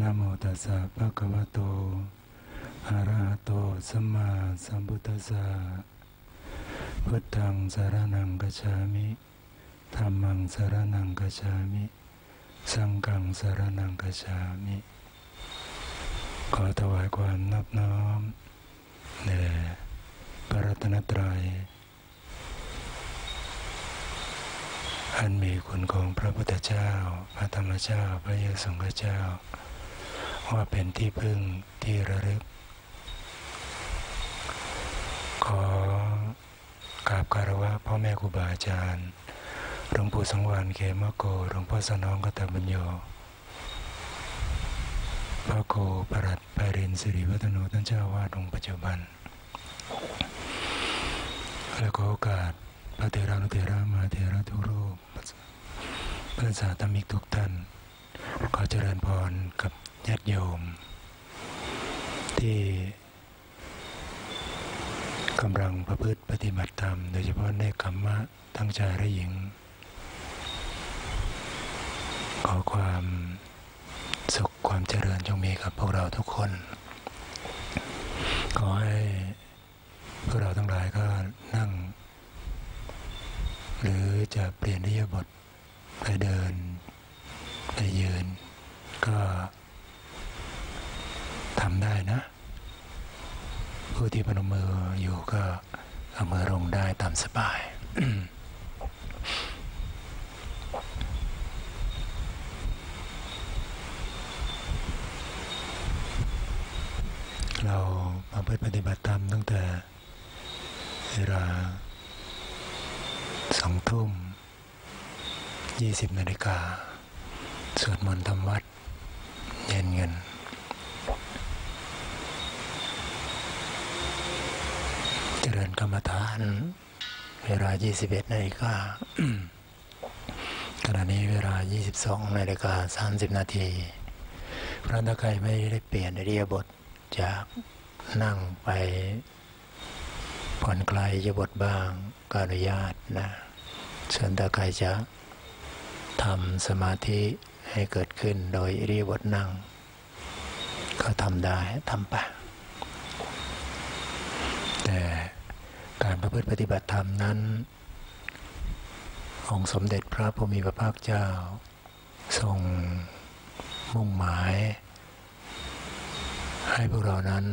นะโมตัสสะภะคะวะโตอะระหะโตสัมมาสัมพุทธัสสะพุทธังสรณังคัจฉามิธัมมังสรณังคัจฉามิสังฆังสรณังคัจฉามิขอถวายความนับน้อมแด่พระรัตนตรัยอันมีคุณของพระพุทธเจ้าพระธรรมเจ้าพระสงฆ์เจ้าว่าเป็นที่พึ่งที่ระลึกขอกราบคารวะพ่อแม่ครูบาอาจารย์หลวงปู่สังวรเขมโกหลวงพ่อสนองกตบุญโยพระครูปรัชญ์ ปริญสิริวัฒโนท่านเจ้าวาดองค์ปัจจุบันและขอโอกาสพระเถรานุเถระมหาเถระทุกรูปพระสาธมิกทุกท่านขอเจริญพรกับญาติโยมที่กำลังประพฤติปฏิบัติธรรมโดยเฉพาะในกรรมะทั้งชายและหญิงขอความสุขความเจริญจงมีกับพวกเราทุกคนขอให้พวกเราทั้งหลายก็นั่งหรือจะเปลี่ยนอิริยาบถไปเดินไปยืนก็ทำได้นะผู้ที่พนมมืออยู่ก็เอามือลงได้ตามสบาย เรามาเปิดปฏิบัติธรรมตั้งแต่เวลา 20:20 น.สวดมนต์ทำวัดเย็นเงินเจริญกรรมฐานเวลา 21:00 น. ขณะนี้เวลา 22:30 น. เพราะถ้าใครไม่ได้เปลี่ยนอิริยาบถจากนั่งไปผ่อนคลายอิริยาบถบ้างก็อนุญาตนะส่วนถ้าใครจะทำสมาธิให้เกิดขึ้นโดยอิริยาบถนั่งก็ทำได้ทำไปแต่การประพฤติปฏิบัติธรรมนั้นองค์สมเด็จพระภูมิพระภาคเจ้าทรงมุ่งหมายให้พวกเรานั้น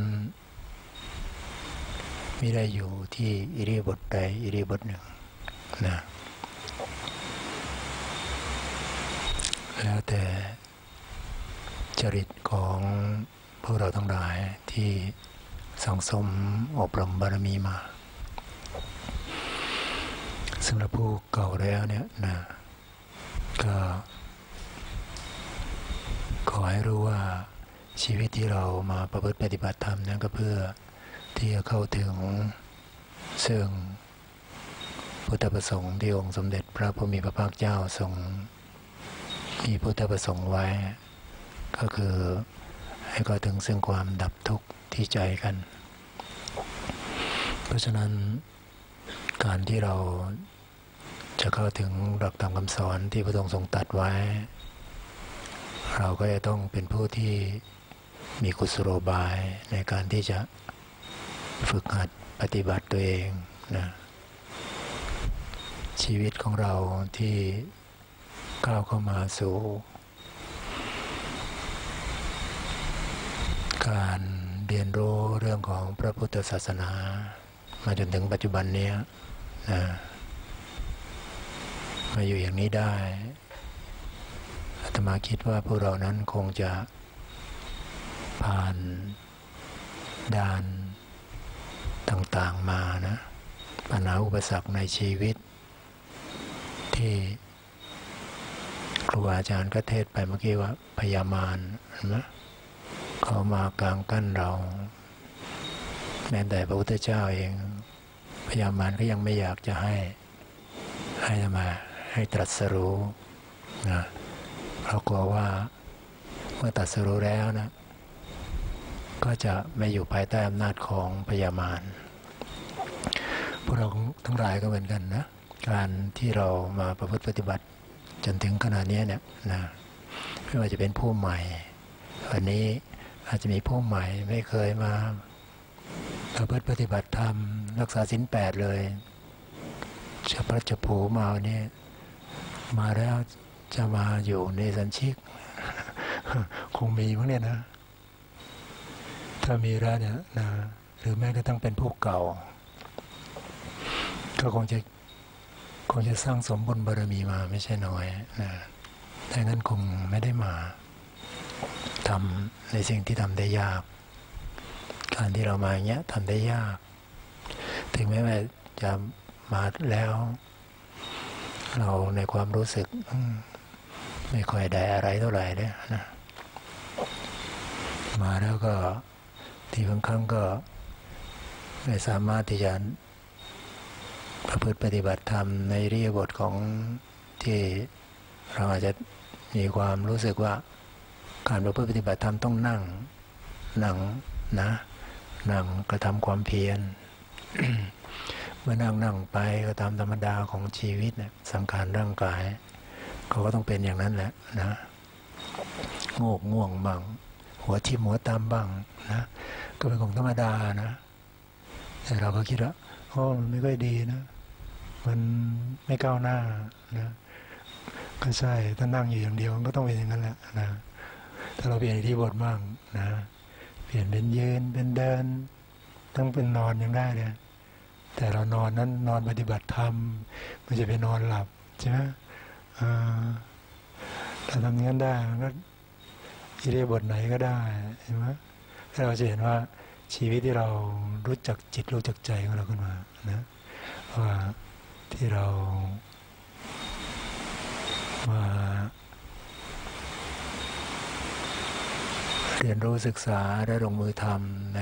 ไม่ได้อยู่ที่อิริยาบถใดอิริยาบถหนึ่งนะแล้วแต่จริตของพวกเราทั้งหลายที่สั่งสมอบรมบารมีมาสำหรับผู้เก่าแล้วเนี่ยนะก็ขอให้รู้ว่าชีวิตที่เรามาประพฤติปฏิบัติธรรมนั้นก็เพื่อที่จะเข้าถึงซึ่งพุทธประสงค์ที่องค์สมเด็จพระภูมิพระภาคเจ้าทรงมีพุทธประสงค์ไว้ก็คือให้เข้าถึงซึ่งความดับทุกข์ที่ใจกันเพราะฉะนั้นการที่เราจะเข้าถึงหลักธรรมคำสอนที่พระองค์ทรงตรัสไว้เราก็จะต้องเป็นผู้ที่มีกุศโลบายในการที่จะฝึกหัดปฏิบัติตัวเองนะชีวิตของเราที่ก้าวเข้ามาสู่การเรียนรู้เรื่องของพระพุทธศาสนามาจนถึงปัจจุบันนี้นะมาอยู่อย่างนี้ได้อาตมาคิดว่าพวกเรานั้นคงจะผ่านด่านต่างๆมานะปัญหาอุปสรรคในชีวิตที่ครูอาจารย์ก็เทศไปเมื่อกี้ว่าพยามารเห็นไหมเขามากลางกั้นเราแม้แต่พระพุทธเจ้าเองพยามารก็ยังไม่อยากจะให้ทำไมให้ตรัสรู้นะเรากลัวว่าเมื่อตรัสรู้แล้วนะก็จะไม่อยู่ภายใต้อำนาจของพยามารพวกเราทั้งหลายก็เหมือนกันนะการที่เรามาประพฤติปฏิบัติจนถึงขณะนี้เนี่ยนะไม่ว่าจะเป็นผู้ใหม่ อันนี้อาจจะมีผู้ใหม่ไม่เคยมาประพฤติปฏิบัติธรรมรักษาศีลแปดเลยชาวพระเจ้าผูมาเนี่ยมาแล้วจะมาอยู่ในสันชิกคงมีพวกเนี่ยนะถ้ามีแล้วเนี่ยนะหรือแม้กระทั่งเป็นผู้เก่าก็คงจะสร้างสมบุญบารมีมาไม่ใช่น้อยนะถ้างั้นคงไม่ได้มาทำในสิ่งที่ทำได้ยากการที่เรามาเนี้ยทำได้ยากถึงแม้ว่าจะมาแล้วเราในความรู้สึกไม่ค่อยได้อะไรเท่าไหร่เนี่ยนะมาแล้วก็ที่บางครั้งก็ไม่สามารถที่จะประพฤติปฏิบัติธรรมในอิริยาบถของที่เราอาจจะมีความรู้สึกว่าการประพฤติปฏิบัติธรรมต้องนั่งนะนั่งกระทำความเพียร เมื่อนั่งไปก็ตามธรรมดาของชีวิตเนี่ยสังขารร่างกายเขาก็ต้องเป็นอย่างนั้นแหละนะโงกง่วงบ้างหัวทิ่มหัวตามบ้างนะก็เป็นของธรรมดานะแต่เราก็คิดว่าโอ้มันไม่ค่อยดีนะมันไม่ก้าวหน้านะก็ใช่ถ้านั่งอยู่อย่างเดียวก็ต้องเป็นอย่างนั้นแหละนะถ้าเราเปลี่ยนที่บทบ้างนะเปลี่ยนเป็นยืนเป็นเดินทั้งเป็นนอนยังได้เลยแต่เรานอนนั้นนอนปฏิบัติธรรมมันจะไปนอนหลับใช่ไหมเราทำอย่างนั้นได้มันก็อิริยาบถไหนก็ได้ใช่ไหมถ้าเราจะเห็นว่าชีวิตที่เรารู้จักจิตรู้จักใจของเราขึ้นมานะว่าที่เรามาเรียนรู้ศึกษาและลงมือทำใน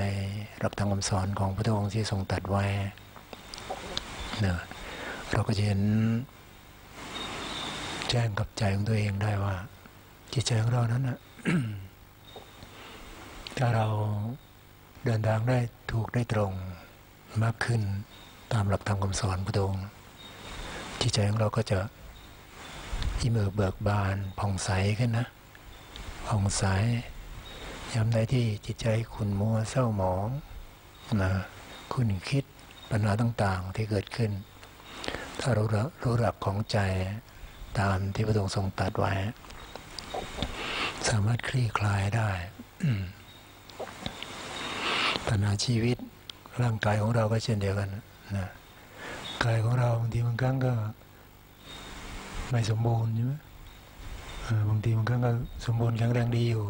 หลักธรรมคำสอนของพระองค์ที่ทรงตรัสไว้นะเราก็จะเห็นแจ้งกับใจของตัวเองได้ว่าจิตใจของเรานั้นนะ ถ้าเราเดินทางได้ถูกได้ตรงมากขึ้นตามหลักธรรมคำสอนพระองค์จิตใจของเราก็จะอิ่มเอิบเบิกบานผ่องใสขึ้นนะผ่องใสยามใดที่จิตใจขุ่นมัวเศร้าหมองนะขุ่นคิดปัญหาต่างๆที่เกิดขึ้นถ้ารู้หลักของใจตามที่พระองค์ทรงตรัสไว้สามารถคลี่คลายได้ ปัญหาชีวิตร่างกายของเราก็เช่นเดียวกันนะกายของเราบางทีบางครั้งก็ไม่สมบูรณ์ใช่ไหมบางทีบางครั้งก็สมบูรณ์แข็งแรงดีอยู่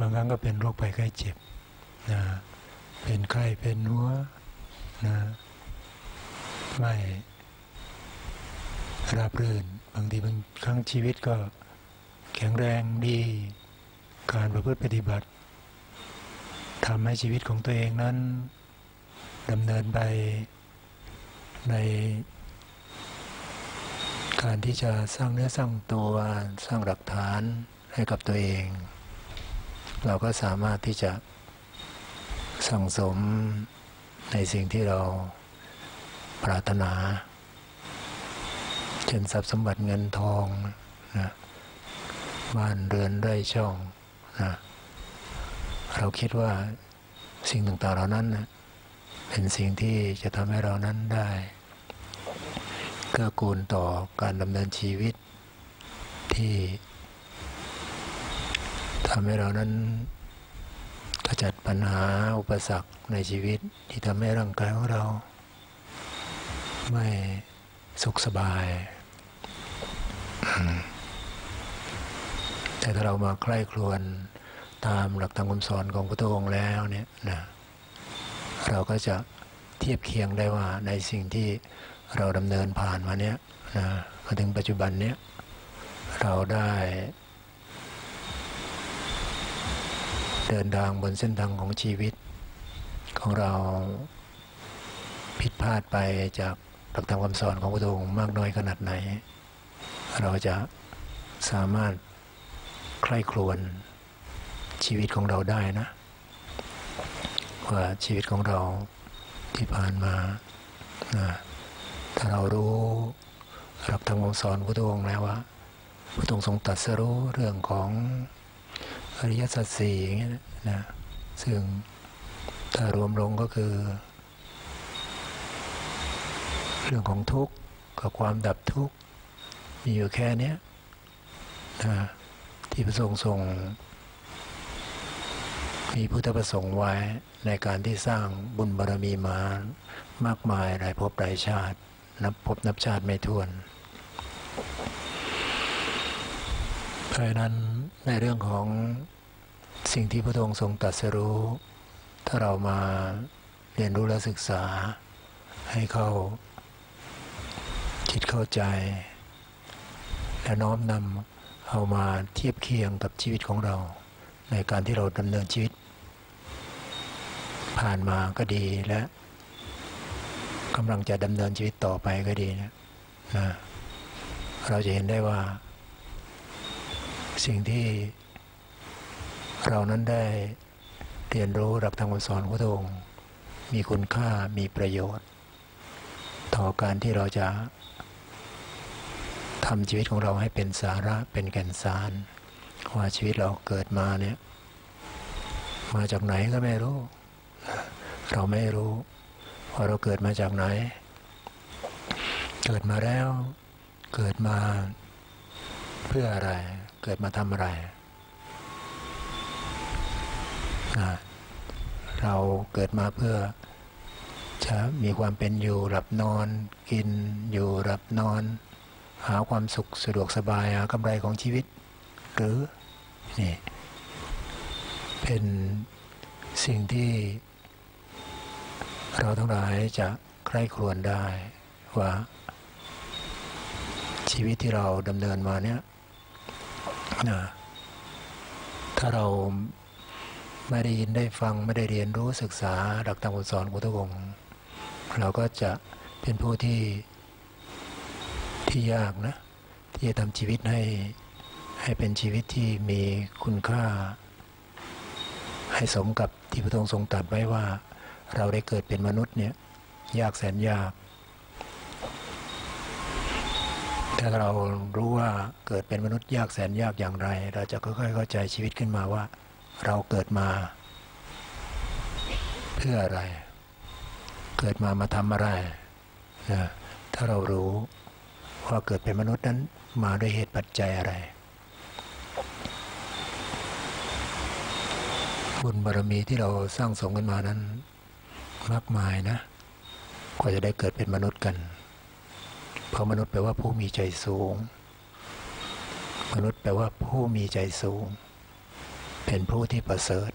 บางครั้งก็เป็นโรคภัยไข้เจ็บนะเป็นไข้เป็นหัวนะไม่ราบรื่นบางทีบางครั้งชีวิตก็แข็งแรงดีการประพฤติปฏิบัติทำให้ชีวิตของตัวเองนั้นดำเนินไปในการที่จะสร้างเนื้อสร้างตัวสร้างหลักฐานให้กับตัวเองเราก็สามารถที่จะสั่งสมในสิ่งที่เราปรารถนาเช่นทรัพย์สมบัติเงินทองนะบ้านเรือนไร่ช่องนะเราคิดว่าสิ่งต่างๆเหล่านั้นนะเป็นสิ่งที่จะทำให้เรานั้นได้เกื้อกูลต่อการดำเนินชีวิตที่ทำให้เรานั้นขจัดปัญหาอุปสรรคในชีวิตที่ทำให้ร่างกายของเราไม่สุขสบาย แต่ถ้าเรามาใคร่ครวญตามหลักธรรมคำสอนของพระองค์แล้วเนี่ยนะเราก็จะเทียบเคียงได้ว่าในสิ่งที่เราดำเนินผ่านมาเนี้ยนะมาถึงปัจจุบันเนี้ยเราได้เดินทางบนเส้นทางของชีวิตของเราผิดพลาดไปจากหลักธรรมคำสอนของพระองค์มากน้อยขนาดไหนเราจะสามารถใคร่ครวญชีวิตของเราได้นะว่าชีวิตของเราที่ผ่านมาถ้าเรารู้หลักธรรมคำสอนพระองค์แล้วว่าพระองค์ทรงตรัสรู้เรื่องของ อริยสัจสี่อย่างเงี้ยนะซึ่งถ้ารวมลงก็คือเรื่องของทุกข์กับความดับทุกข์มีอยู่แค่เนี้ยนะที่พระองค์ทรงมีพุทธประสงค์ไว้ในการที่สร้างบุญบารมีมามากมายหลายภพหลายชาตินับภพนับชาติไม่ถ้วนเพราะฉะนั้นในเรื่องของสิ่งที่พระองค์ทรงตรัสรู้ถ้าเรามาเรียนรู้และศึกษาให้เข้าจิตเข้าใจและน้อมนำเอามาเทียบเคียงกับชีวิตของเราในการที่เราดำเนินชีวิตผ่านมาก็ดีและกำลังจะดำเนินชีวิตต่อไปก็ดีนะเราจะเห็นได้ว่าสิ่งที่เรานั้นได้เรียนรู้รับทางคำสอนของพระองค์มีคุณค่ามีประโยชน์ต่อการที่เราจะทำชีวิตของเราให้เป็นสาระเป็นแก่นสารว่าชีวิตเราเกิดมาเนี่ยมาจากไหนก็ไม่รู้เราไม่รู้ว่าเราเกิดมาจากไหนเกิดมาแล้วเกิดมาเพื่ออะไรเกิดมาทำอะไรเราเกิดมาเพื่อจะมีความเป็นอยู่หลับนอนกินอยู่หลับนอนหาความสุขสะดวกสบายหากำไรของชีวิตหรือนี่เป็นสิ่งที่เราทั้งหลายจะใคร่ครวญได้ว่าชีวิตที่เราดำเนินมาเนี่ยถ้าเราไม่ได้ยินได้ฟังไม่ได้เรียนรู้ศึกษาหลักธรรมคำสอนของพระองค์เราก็จะเป็นผู้ที่ยากนะที่จะทำชีวิตให้เป็นชีวิตที่มีคุณค่าให้สมกับที่พระองค์ทรงตรัสไว้ว่าเราได้เกิดเป็นมนุษย์เนี่ยยากแสนยากถ้าเรารู้ว่าเกิดเป็นมนุษย์ยากแสนยากอย่างไรเราจะค่อยๆเข้าใจชีวิตขึ้นมาว่าเราเกิดมาเพื่ออะไรเกิดมาทำอะไรนะถ้าเรารู้ว่าเกิดเป็นมนุษย์นั้นมาด้วยเหตุปัจจัยอะไรบุญบารมีที่เราสร้างสมกันมานั้นมากมายนะกว่าจะได้เกิดเป็นมนุษย์กันเพราะมนุษย์แปลว่าผู้มีใจสูงมนุษย์แปลว่าผู้มีใจสูงเป็นผู้ที่ประเสริฐ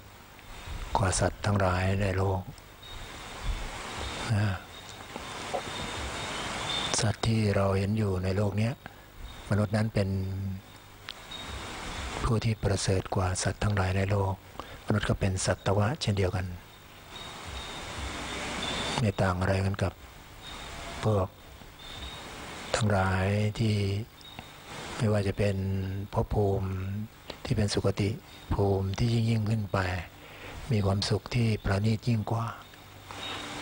กว่าสัตว์ทั้งหลายในโลกสัตว์ที่เราเห็นอยู่ในโลกนี้มนุษย์นั้นเป็นผู้ที่ประเสริฐกว่าสัตว์ทั้งหลายในโลกมนุษย์ก็เป็นสัตวะเช่นเดียวกันไม่ต่างอะไรกันกับพวกทั้งหลายที่ไม่ว่าจะเป็นภพภูมิที่เป็นสุคติภูมิที่ยิ่งขึ้นไปมีความสุขที่ประณีตยิ่งกว่า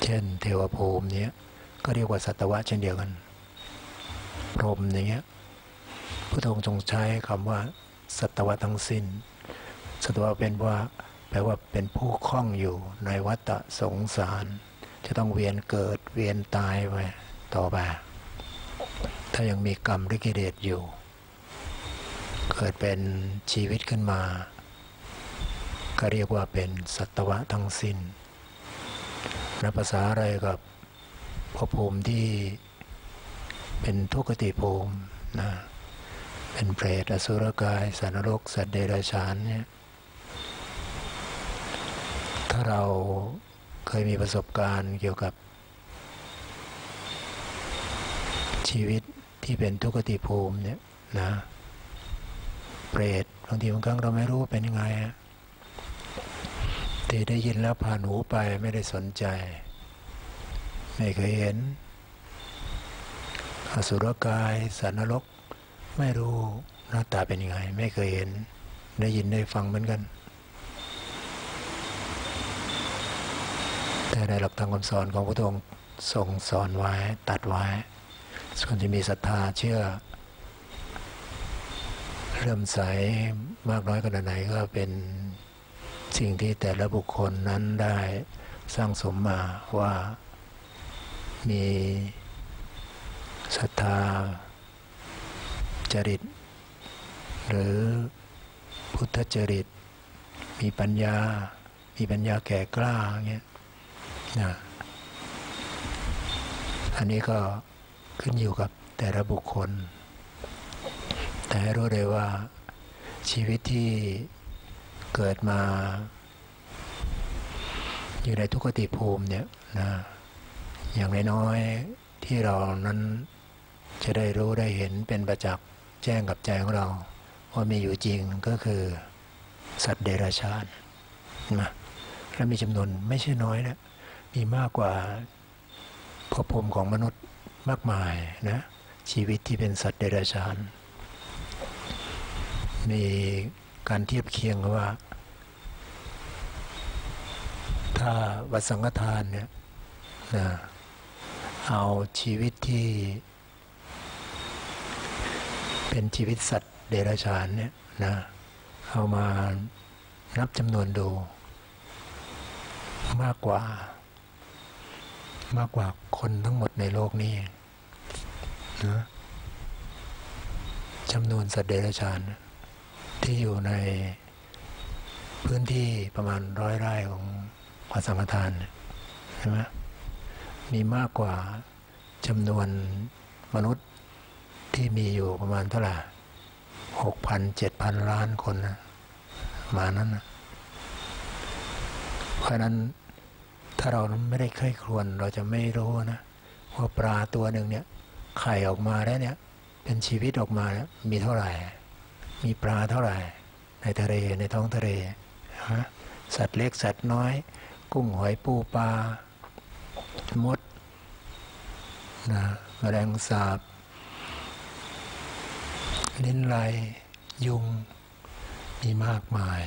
เช่นเทวภูมิเนี้ยก็เรียกว่าสัตวะเช่นเดียวกันพรหมอย่างเงี้ยพระองค์ทรงใช้คำว่าสัตวะทั้งสิ้นสัตวะเป็นว่าแปลว่าเป็นผู้คล้องอยู่ในวัฏสงสารจะต้องเวียนเกิดเวียนตายไปต่อไปถ้ายังมีกรรมหรือกิเลสอยู่เกิดเป็นชีวิตขึ้นมาก็เรียกว่าเป็นสัตวะทั้งสิ้นนับภาษาอะไรกับภพภูมิที่เป็นทุกขติภูมินะเป็นเปรตอสุรกายสัตว์นรกสัตว์เดรัจฉานเนี่ยถ้าเราเคยมีประสบการณ์เกี่ยวกับชีวิตที่เป็นทุกขติภูมิเนี่ยนะเปรตบางทีบางครั้งเราไม่รู้ว่าเป็นยังไงแต่ได้ยินแล้วผ่านหูไปไม่ได้สนใจไม่เคยเห็นอสุรกายสัตว์นรกไม่รู้หน้าตาเป็นยังไงไม่เคยเห็นได้ยินได้ฟังเหมือนกันแต่ในหลักธรรมคำสอนของพระองค์ทรงสอนไว้ตัดไว้ส่วนจะมีศรัทธาเชื่อ เลื่อมใสมากน้อยขนาดไหนก็เป็นสิ่งที่แต่ละบุคคลนั้นได้สร้างสมมาว่ามีศรัทธาจริตหรือพุทธจริตมีปัญญาแก่กล้าเงี้ยนะอันนี้ก็ขึ้นอยู่กับแต่ละบุคคลแต่ให้รู้เลยว่าชีวิตที่เกิดมาอยู่ในทุกขติภูมิเนี่ยนะอย่างน้อยๆที่เรานั้นจะได้รู้ได้เห็นเป็นประจักษ์แจ้งกับใจของเราว่ามีอยู่จริงก็คือสัตว์เดรัจฉานนะและมีจำนวนไม่ใช่น้อยนะมีมากกว่าภพภูมิของมนุษย์มากมายนะชีวิตที่เป็นสัตว์เดรัจฉานมีการเทียบเคียงว่าถ้าวัดสังฆทานเนี่ยนะเอาชีวิตที่เป็นชีวิตสัตว์เดรัจฉานเนี่ยนะเอามานับจำนวนดูมากกว่าคนทั้งหมดในโลกนี้นะจำนวนสัตว์เดรัจฉานที่อยู่ในพื้นที่ประมาณ100 ไร่ของวัดสังฆทานใช่ไหมมีมากกว่าจำนวนมนุษย์ที่มีอยู่ประมาณเท่าไหร่ 6,000-7,000 ล้านคนนะมานั้นนะเพราะนั้นถ้าเราไม่ได้ใคร่ครวญเราจะไม่รู้นะว่าปลาตัวหนึ่งเนี่ยไข่ออกมาแล้วเนี่ยเป็นชีวิตออกมาแล้วมีเท่าไหร่มีปลาเท่าไหร่ในทะเลในท้องทะเลฮะสัตว์เล็กสัตว์น้อยกุ้งหอยปูปลามดนะแมลงสาบลิ้นไหลยุงมีมากมาย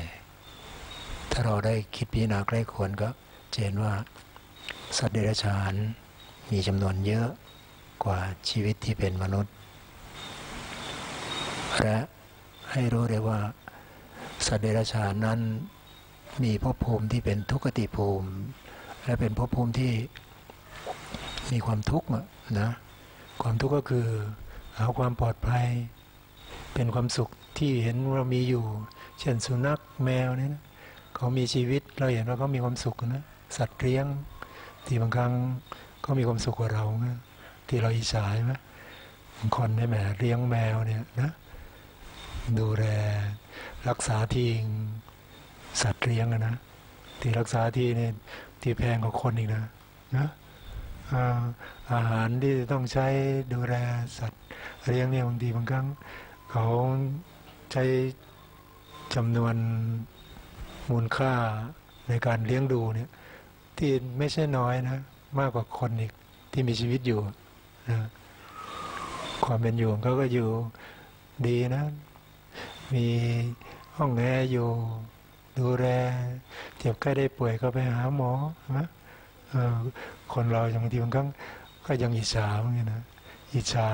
ถ้าเราได้คิดพิจารณาใกล้ควรก็จะเห็นว่าสัตว์เดรัจฉานมีจำนวนเยอะกว่าชีวิตที่เป็นมนุษย์และให้รู้ได้ว่าสัตว์เดรัจฉานนั้นมีภพภูมิที่เป็นทุกขติภูมิและเป็นภพภูมิที่มีความทุกข์นะความทุกข์ก็คือหาความปลอดภัยเป็นความสุขที่เห็นเรามีอยู่เช่นสุนัขแมวเนี่ยนะเขามีชีวิตเราเห็นว่าเขามีความสุขนะสัตว์เลี้ยงที่บางครั้งก็มีความสุขกว่าเรานะที่เราอิจฉาไหมบางคนได้แหมเลี้ยงแมวเนี่ยนะดูแลรักษาทีสัตว์เลี้ยงนะที่รักษาทีเนี่ยที่แพงกว่าคนอีกนะนะอาหารที่ต้องใช้ดูแลสัตว์เลี้ยงเนี่ยบางทีบางครั้งเขาใช้จำนวนมูลค่าในการเลี้ยงดูเนี่ยที่ไม่ใช่น้อยนะมากกว่าคนอีกที่มีชีวิตอยู่นะความเป็นอยู่เขาก็อยู่ดีนะมีห้องแอร์อยู่ดูแลเจ็บไข้ได้ป่วยก็ไปหาหมอนะคนเราบางทีบางครั้งก็ยังอิจฉาเหมือนกันนะอิจฉา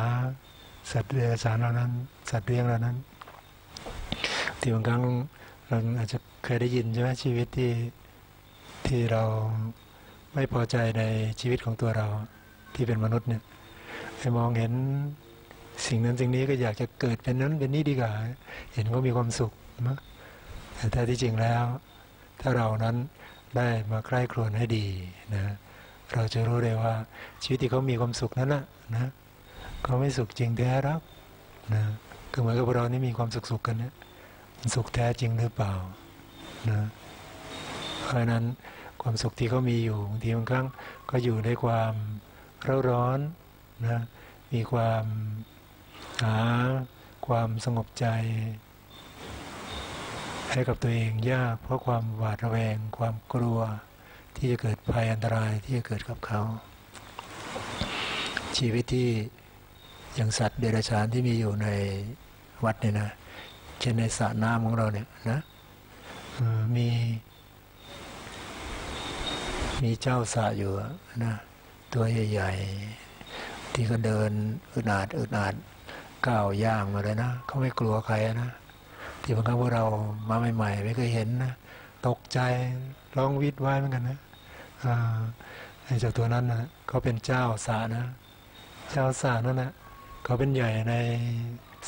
สัตว์เลี้ยงเหล่านั้นสัตว์เลี้ยงเหล่านั้นที่บางครั้งเราอาจจะเคยได้ยินใช่ไหมชีวิตที่เราไม่พอใจในชีวิตของตัวเราที่เป็นมนุษย์เนี่ยไปมองเห็นสิ่งนั้นสิ่งนี้ก็อยากจะเกิดเป็นนั้นเป็นนี่ดีกว่าเห็นว่ามีความสุขนะแต่แท้ที่จริงแล้วถ้าเรานั้นได้มาใกล้ครวญให้ดีนะเราจะรู้เลยว่าชีวิตที่เขามีความสุขนั้นนะเขาไม่สุขจริงแท้หรอกนะก็เหมือนกับเรานี่มีความสุขกันนะสุขแท้จริงหรือเปล่านะเพราะนั้นความสุขที่เขามีอยู่บางทีบางครั้งก็อยู่ในความร้อนนะมีความหาความสงบใจให้กับตัวเองยากเพราะความหวาดระแวงความกลัวที่จะเกิดภัยอันตรายที่จะเกิดกับเขาชีวิตที่อย่างสัตว์เดรัจฉานที่มีอยู่ในวัดเนี่ยนะเช่นในสระน้ำของเราเนี่ยนะมีเจ้าสระอยู่นะตัวใหญ่ๆที่ก็เดินอึดอัดก้าวย่างมาเลยนะเขาไม่กลัวใครนะ ที่บางครั้งพวกเรามาใหม่ๆไม่เคยเห็นนะตกใจร้องวิดไว้เหมือนกันนะเจ้าตัวนั้นนะเขาเป็นเจ้าสานะเจ้าสานั่นนะเขาเป็นใหญ่ใน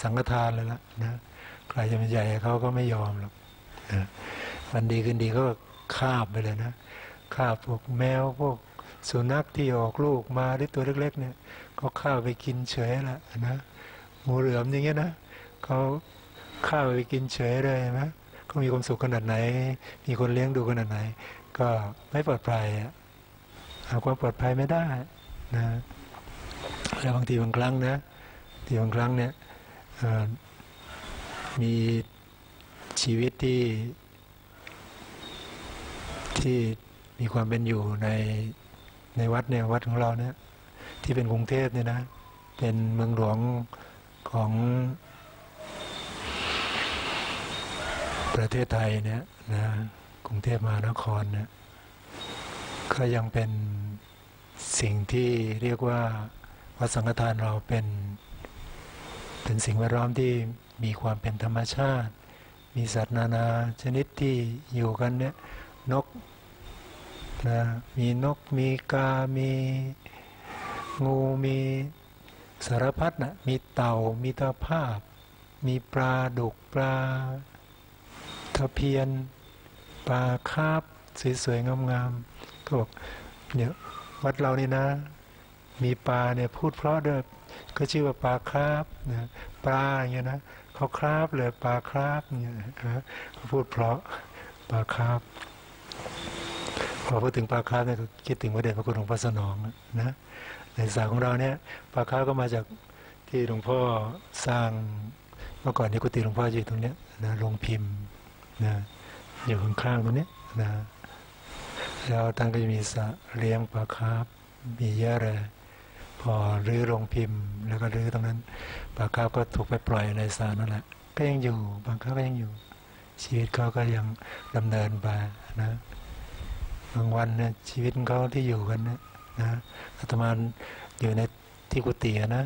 สังฆทานเลยละนะใครจะเป็นใหญ่เขาก็ไม่ยอมหรอกวันดีคืนดีก็คาบไปเลยนะคาบพวกแมวพวกสุนัขที่ออกลูกมาด้วยตัวเล็กๆเนี่ยเขาคาบไปกินเฉยละนะงูเหลือมอย่างเงี้ยนะเขาคาบไปกินเฉยเลยนะเขามีความสุขขนาดไหนมีคนเลี้ยงดูขนาดไหนก็ไม่ปลอดภัยหาความปลอดภัยไม่ได้นะแล้วบางทีบางครั้งนะที่บางครั้งเนี่ยมีชีวิตที่มีความเป็นอยู่ในวัดเนี่ยวัดของเราเนี่ยที่เป็นกรุงเทพเนี่ยนะเป็นเมืองหลวงของประเทศไทยเนี่ยนะกรุงเทพมหานครเนี่ยก็ยังเป็นสิ่งที่เรียกว่าวัดสังฆทานเราเป็นสิ่งแวดล้อมที่มีความเป็นธรรมชาติมีสัตว์นานาชนิดที่อยู่กันเนี่ยนกนะมีนกมีกามีงูมีสารพัดนะมีเต่ามีตะภาพมีปลาดุกปลาทะเพียนปลาคาบสวยๆงามๆก็บอกเนี่ยวัดเรานี่นะมีปลาเนี่ยพูดเพราะเด้อก็ชื่อว่าปลาคาบนะปลาอย่างเงี้ยนะเขาคาบเลยปลาคาบเนี่ยนะเขาพูดเพราะปลาคาบพอพูดถึงปลาคาบเนี่ยคิดถึงพระเดชพระคุณหลวงพ่อสนองนะในศาสตร์ของเราเนี่ยปลาคาบก็มาจากที่หลวงพ่อสร้างเมื่อก่อนที่กุฏิหลวงพ่ออยู่ตรงเนี้ยนะลงพิมพ์นะอยู่ข้างๆตรงเนี้ยนะแล้วท่านก็จะมีสระเลี้ยงปลาคาบมีเยอะเลยพอรื้อลงพิมพ์แล้วก็รื้อตรงนั้นปลาคาบก็ถูกไปปล่อยในศาลนั่นแหละก็ยังอยู่บางครั้งก็ยังอยู่ชีวิตเขาก็ยังดำเนินไปนะบางวันเนี่ยชีวิตเขาที่อยู่กันนะอาตมาอยู่ในที่กุฏินะ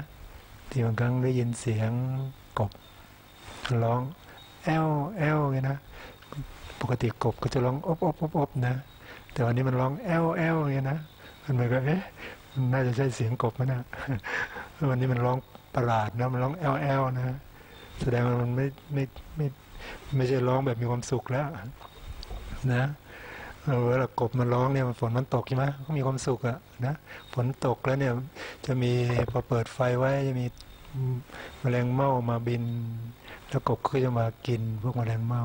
ที่บางครั้งได้ยินเสียงกบร้องแอลแอลไงนะปกติกบก็จะร้องอบอบอบอบนะแต่วันนี้มันร้องแอลแอลไงนะมันเหมือนกับเอ๊ะน่าจะใช่เสียงกบมั้ยนะวันนี้มันร้องประหลาดนะมันร้องแอลแอลนะแสดงว่ามันไม่ใช่ร้องแบบมีความสุขแล้วนะเวลากบมันร้องเนี่ยฝนมันตกใช่ไหมก็มีความสุขอะนะฝนตกแล้วเนี่ยจะมีพอเปิดไฟไว้จะมีแมลงเม่ามาบินแล้วกบก็จะมากินพวกแมลงเม่า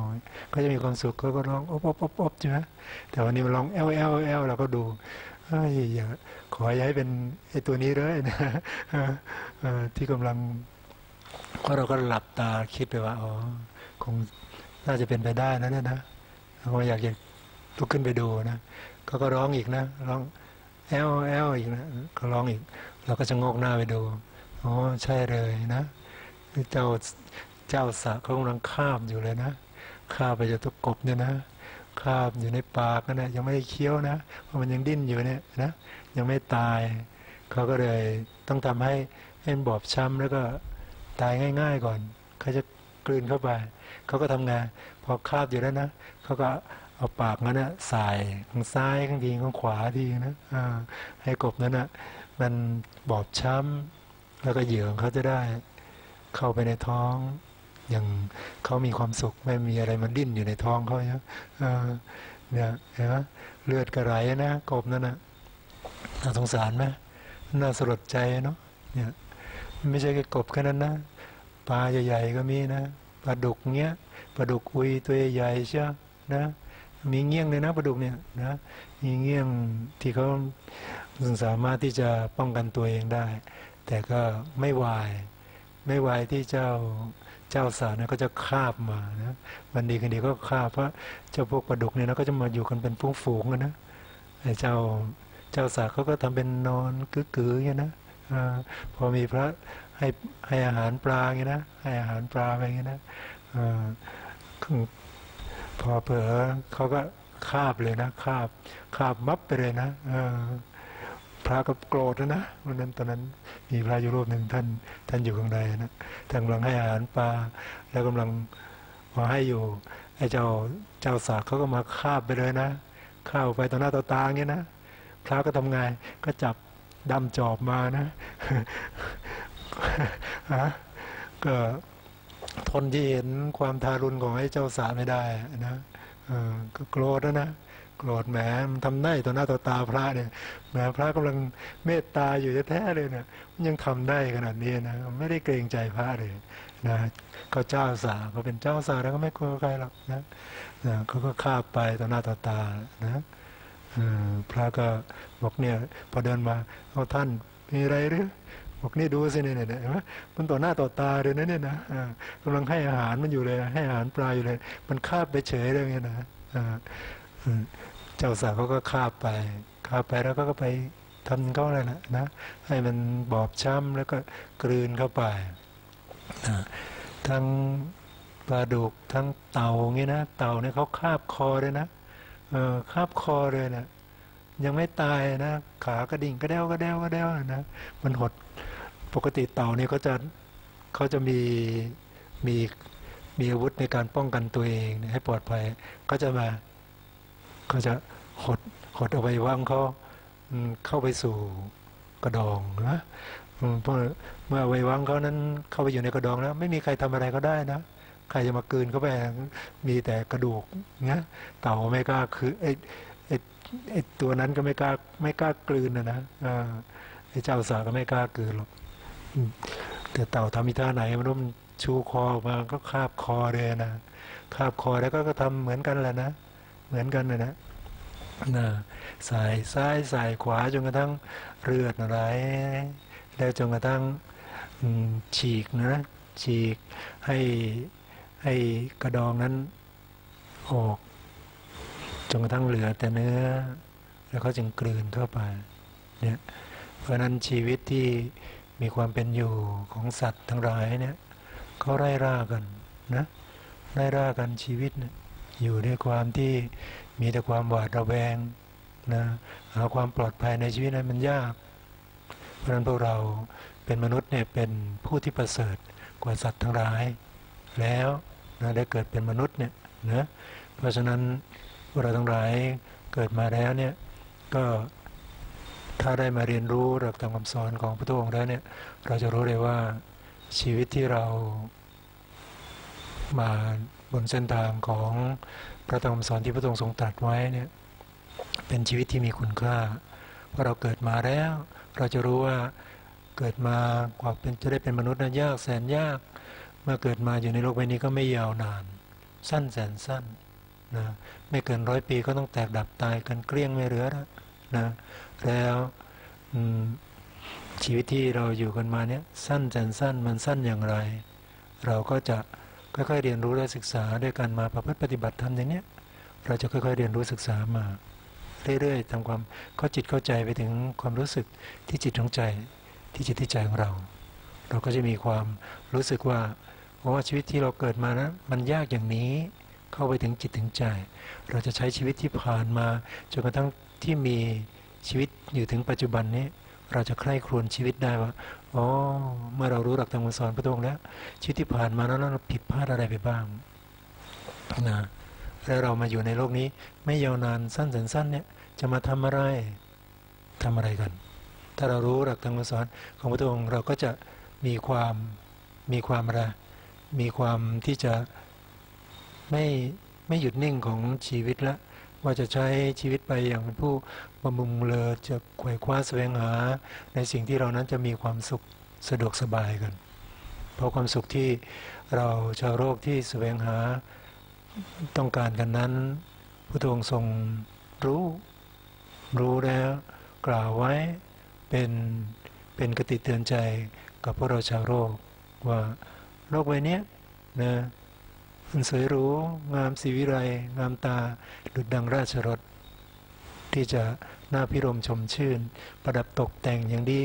ก็จะมีความสุขก็ร้องอ๊อบอ๊อบอ๊อบอ๊อบใช่ไหมแต่วันนี้มันร้องแอลแอลแอลเราก็ดูอย่าขอย้ายเป็นไอ้ตัวนี้เลยนะที่กำลังก็เราก็หลับตาคิดไปว่าอ๋อคงน่าจะเป็นไปได้นะเนี่ยนะเราอยากจะลุกขึ้นไปดูนะเขาก็ร้องอีกนะร้องแอลแอลอีกนะเขาร้องอีกเราก็จะงอกหน้าไปดูอ๋อใช่เลยนะเจ้าสะเขากำลังคาบอยู่เลยนะคาบไปจะตะกบเนี่ยนะคาบอยู่ในปากนั่นแหละยังไม่ได้เคี้ยวนะเพราะมันยังดิ้นอยู่เนี่ยนะยังไม่ตายเขาก็เลยต้องทำให้บอบช้ำแล้วก็ตายง่ายๆก่อนเขาจะกลืนเข้าไปเขาก็ทำงานพอคาบอยู่แล้วนะเขาก็เอาปากนั้นนะสายข้างซ้ายข้างทีข้างขวาทีนะให้กบนั้นนะมันบอบช้ำแล้วก็เหยื่อของเขาจะได้เข้าไปในท้องอย่างเขามีความสุขไม่มีอะไรมันดิ้นอยู่ในท้องเขาเนี่ยเห็นไหมเลือดกระไรนะกบนั้นนะน่าสงสารไหมน่าสลดใจเนาะเนี่ยไม่ใช่แค่กบแค่นั้นนะปลาใหญ่ๆก็มีนะปลาดุกเงี้ยปลาดุกอุยตัวใหญ่ใช่นะมีเงี้ยงเลยนะปลาดุกเนี่ยนะมีเงี้ยงที่เขาสามารถที่จะป้องกันตัวเองได้แต่ก็ไม่วายที่เจ้าสารเนี่ยก็จะคาบมานะวันดีคืนดีก็คาบเพราะเจ้าพวกปลาดุกเนี่ยนะก็จะมาอยู่กันเป็นฝูงๆกันนะไอ้เจ้าสารเขาก็ทำเป็นนอนกึ๋กๆเงี้ยนะพอมีพระให้อาหารปลาเงี้ยนะให้อาหารปลาไปเงี้ยนะพอเผลอเขาก็คาบเลยนะคาบมับไปเลยนะพระก็โกรธนะวันนั้นตอนนั้นมีพระอยู่รูปหนึ่งท่านอยู่ข้างในนะท่านกำลังให้อาหารปลาแล้วกำลัง พอให้อยู่ไอ้เจ้าสากเขาก็มาคาบไปเลยนะเข้าไปต่อหน้าต่อตาเงี้ยนะพระก็ทำไงก็จับดำจอบมานะก็ทนที่เห็นความทารุณของไอ้เจ้าสาไม่ได้นะก็โกรธแล้วนะโกรธแหมทำได้ต่อหน้าต่อตาพระเนี่ยแหมพระกำลังเมตตาอยู่แท้ๆเลยเนี่ยมันยังทำได้ขนาดนี้นะไม่ได้เกรงใจพระเลยนะเขาเจ้าสาเขาเป็นเจ้าสาแล้วก็ไม่กลัวใครหรอกนะเขาก็ฆ่าไปต่อหน้าต่อตานะพระก็บอกเนี่ยพอเดินมาเอาท่านมีอะไรหรือบอกนี่ดูสิเนี่ยเห็นไหมมันต่อหน้าต่อตาเลยนะเนี่ยนะกำลังให้อาหารมันอยู่เลยให้อาหารปลาอยู่เลยมันฆ่าไปเฉยเลยเนี่ยนะเจ้าสาวเขาก็ฆ่าไปแล้วก็ไปทำเขาอะไรนะให้มันบอบช้ำแล้วก็กลืนเข้าไปทั้งปลาดุกทั้งเต่าเงี้ยนะเต่าเนี่ยเขาคาบคอเลยนะคาบคอเลยนะยังไม่ตายนะขากระดิ่งกระเด้วกระเด้วกระเด้วนะมันหดปกติเต่าเนี่ยเขาจะมีอาวุธในการป้องกันตัวเองให้ปลอดภัยเขาจะหดเอาไว้ว่างเขาเข้าไปสู่กระดองนะเพราะเมื่อไว้ว่างเขานั้นเข้าไปอยู่ในกระดองแล้วไม่มีใครทำอะไรก็ได้นะใครจะมากลืนเข้าไปมีแต่กระดูกนะเต่าไม่กล้าคือไอ้ตัวนั้นก็ไม่กล้ากลืนนะไอ้เจ้าสาก็ไม่กล้ากลืนหรอกแต่เต่าทำมิท่าไหนมันร่มชูคอมาก็คาบคอเลยนะคาบคอแล้วก็ทำเหมือนกันแหละนะเหมือนกันนะสายซ้ายสายขวาจนกระทั่งเลือดไหลแล้วจนกระทั่งฉีกนะฉีกให้กระดองนั้นออกจนกระทั่งเหลือแต่เนื้อแล้วเขาจึงกลืนเข้าไปเนี่ยเพราะนั้นชีวิตที่มีความเป็นอยู่ของสัตว์ทั้งหลายเนี่ยเขาไล่ล่ากันนะไล่ล่ากันชีวิตเนี่ยอยู่ด้วยความที่มีแต่ความหวาดระแวงนะหาความปลอดภัยในชีวิตนั้นมันยากเพราะฉะนั้นพวกเราเป็นมนุษย์เนี่ยเป็นผู้ที่ประเสริฐกว่าสัตว์ทั้งหลายแล้วนะได้เกิดเป็นมนุษย์เนี่ยนะเพราะฉะนั้นพวกเราทั้งหลายเกิดมาแล้วเนี่ยก็ถ้าได้มาเรียนรู้หลักธรรมคำสอนของพระพุทธองค์แล้วเนี่ยเราจะรู้เลยว่าชีวิตที่เรามาบนเส้นทางของพระธรรมคำสอนที่พระองค์ทรงตรัสไว้เนี่ยเป็นชีวิตที่มีคุณค่าเพราะเราเกิดมาแล้วเราจะรู้ว่าเกิดมากว่าจะได้เป็นมนุษย์นั้นยากแสนยากเมื่อเกิดมาอยู่ในโลกใบนี้ก็ไม่ยาวนานสั้นแสนสั้นนะไม่เกิน100 ปีก็ต้องแตกดับตายกันเกลี้ยงไม่เหลือแล้วนะแล้วชีวิตที่เราอยู่กันมาเนี่ยสั้นแสนสั้นมันสั้นอย่างไรเราก็จะค่อยๆเรียนรู้และศึกษาด้วยการมาประพฤติปฏิบัติธรรมอย่างนี้เราจะค่อยๆเรียนรู้ศึกษามาเรื่อยๆทำความเข้าจิตเข้าใจไปถึงความรู้สึกที่จิตของใจที่จิตที่ใจของเราเราก็จะมีความรู้สึกว่าเพราะว่าชีวิตที่เราเกิดมานะมันยากอย่างนี้เข้าไปถึงจิตถึงใจเราจะใช้ชีวิตที่ผ่านมาจนกระทั่งที่มีชีวิตอยู่ถึงปัจจุบันนี้เราจะใคร่ครวญชีวิตได้ว่าอ๋อเมื่อเรารู้หลักธรรมคำสอนพระองค์แล้วชีวิตที่ผ่านมาแล้วเราผิดพลาดอะไรไปบ้างนะแล้วเรามาอยู่ในโลกนี้ไม่ยาวนานสั้นแสนสั้นเนี่ยจะมาทำอะไรกันถ้าเรารู้หลักธรรมคำสอนของพระองค์เราก็จะมีความอะไรมีความที่จะไม่หยุดนิ่งของชีวิตละว่าจะใช้ชีวิตไปอย่างเป็นผู้บำรุงเลอจะขวยคว้าแสวงหาในสิ่งที่เรานั้นจะมีความสุขสะดวกสบายกันเพราะความสุขที่เราชาวโลกที่แสวงหาต้องการกันนั้นพระองค์ทรงรู้แล้วกล่าวไว้เป็นคติเตือนใจกับพวกเราชาวโลกว่าโลกใบนี้นะมันสวยหรูงามสีวิไลงามตาดุจดังราชรถที่จะน่าพิรมชมชื่นประดับตกแต่งอย่างดี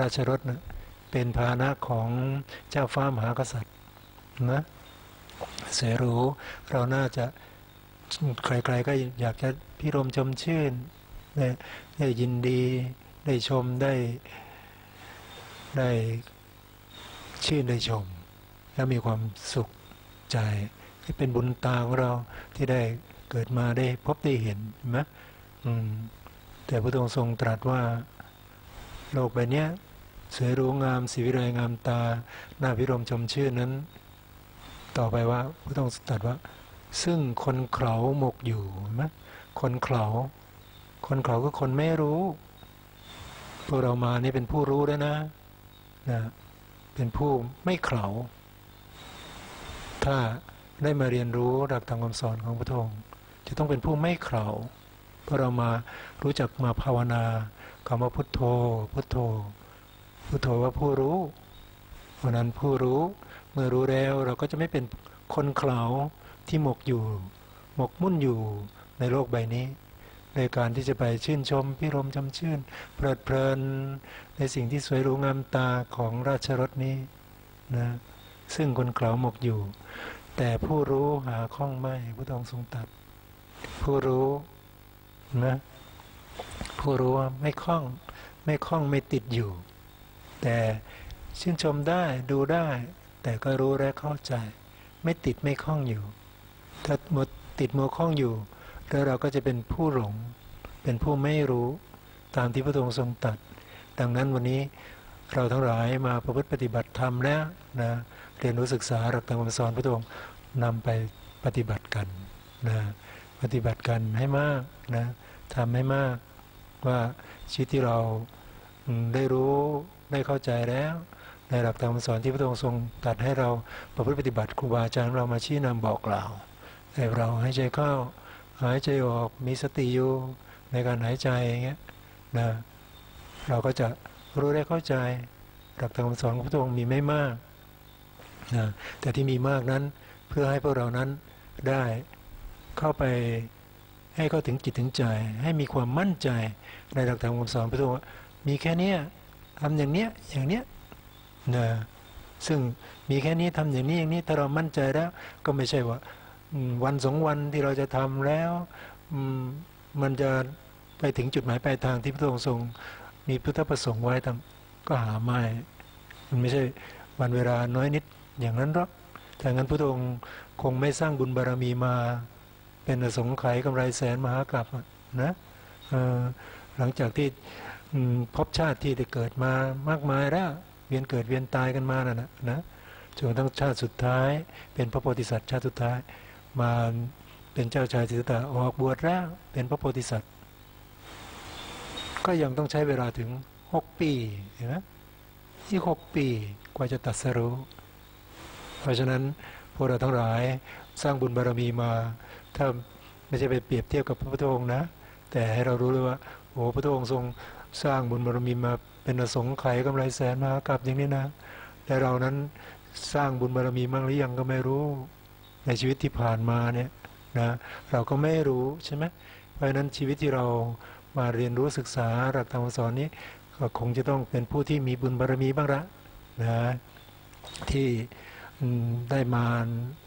ราชรถนะเป็นพาหนะของเจ้าฟ้ามหากษัตริย์นะสวยหรูเราน่าจะใครๆก็อยากจะพิรมชมชื่นได้ยินดีได้ชมได้ชื่นได้ชมและมีความสุขใจ ให้เป็นบุญตาของเราที่ได้เกิดมาได้พบได้เห็นไหมแต่พระองค์ทรงตรัสว่าโลกใบนี้สวยหรูงามสีวิไรงามตาหน้าพิรมชมชื่นนั้นต่อไปว่าพระองค์ตรัสว่าซึ่งคนเขลาหมกอยู่ไหมคนเขลาก็คนไม่รู้พวกเรามานี่เป็นผู้รู้แล้วนะเป็นผู้ไม่เขลาถ้าได้มาเรียนรู้หลักธรรมคำสอนของพระองค์จะต้องเป็นผู้ไม่เขลาเพราะเรามารู้จักมาภาวนาคำว่าพุทโธพุทโธพุทโธว่าผู้รู้เพราะนั้นผู้รู้เมื่อรู้แล้วเราก็จะไม่เป็นคนเขลาที่หมกอยู่หมกมุ่นอยู่ในโลกใบนี้โดยการที่จะไปชื่นชมพิรมชมชื่นเพลิดเพลินในสิ่งที่สวยหรูงามตาของราชรสนี้นะซึ่งคนเขลาหมกอยู่แต่ผู้รู้หาข้องไม่พระองค์ทรงตรัสผู้รู้นะผู้รู้ว่าไม่คล้องไม่ติดอยู่แต่ชื่นชมได้ดูได้แต่ก็รู้และเข้าใจไม่ติดไม่คล้องอยู่ถ้าหมดติดมัวคล้องอยู่แล้วเราก็จะเป็นผู้หลงเป็นผู้ไม่รู้ตามที่พระองค์ทรงตรัสดังนั้นวันนี้เราทั้งหลายมาประพฤติปฏิบัติธรรมแล้วนะเรียนรู้ศึกษาหลักธรรมคำสอนพระองค์นำไปปฏิบัติกันนะปฏิบัติกันให้มากนะทำให้มากว่าชีวิตที่เราได้รู้ได้เข้าใจแล้วในหลักธรรมคำสอนที่พระองค์ทรงตรัสให้เราประพฤติปฏิบัติครูบาอาจารย์เรามาชี้นำบอกกล่าวให้เราให้ใจเข้าหายใจออกมีสติอยู่ในการหายใจอย่างเงี้ยนะเราก็จะรู้ได้เข้าใจหลักธรรมคำสอนของพระองค์มีไม่มากนะแต่ที่มีมากนั้นเพื่อให้พวกเรานั้นได้เข้าไปให้เข้าถึงจิตถึงใจให้มีความมั่นใจในหลักธรรมคำสอนพระองค์มีแค่นี้ทำอย่างเนี้ยอย่างเนี้ยนะซึ่งมีแค่นี้ทำอย่างนี้อย่างนี้ถ้าเรามั่นใจแล้วก็ไม่ใช่ว่าวันสองวันที่เราจะทำแล้วมันจะไปถึงจุดหมายปลายทางที่พระองค์ทรงมีพุทธประสงค์ไว้ทำก็หาไม่มันไม่ใช่วันเวลาน้อยนิดอย่างนั้นหรอกแต่งั้นพระองค์คงไม่สร้างบุญบารมีมาเป็นอสงไขยกำไรแสนมหากาพย์นะหลังจากที่พบชาติที่ได้เกิดมามากมายแล้วเวียนเกิดเวียนตายกันมาน่ะนะจนทั้งชาติสุดท้ายเป็นพระโพธิสัตว์ชาติสุดท้ายมาเป็นเจ้าชายสิทธัตถะออกบวชแล้วเป็นพระโพธิสัตว์ก็ยังต้องใช้เวลาถึง6 ปีเห็นไหมที่6 ปีกว่าจะตรัสรู้เพราะฉะนั้นพวกเราทั้งหลายสร้างบุญบารมีมาถ้าไม่ใช่ไปเปรียบเทียบกับพระพุทธองค์นะแต่ให้เรารู้เลยว่าโอ้พระพุทธองค์ทรงสร้างบุญบารมีมาเป็นอสงไขยกำไรแสนมหากาพย์อย่างนี้นะแต่เรานั้นสร้างบุญบารมีมั่งหรือยังก็ไม่รู้ในชีวิตที่ผ่านมาเนี่ยนะเราก็ไม่รู้ใช่ไหมเพราะฉะนั้นชีวิตที่เรามาเรียนรู้ศึกษาหลักธรรมคำสอนนี้ก็คงจะต้องเป็นผู้ที่มีบุญบารมีบ้างละนะที่ได้มา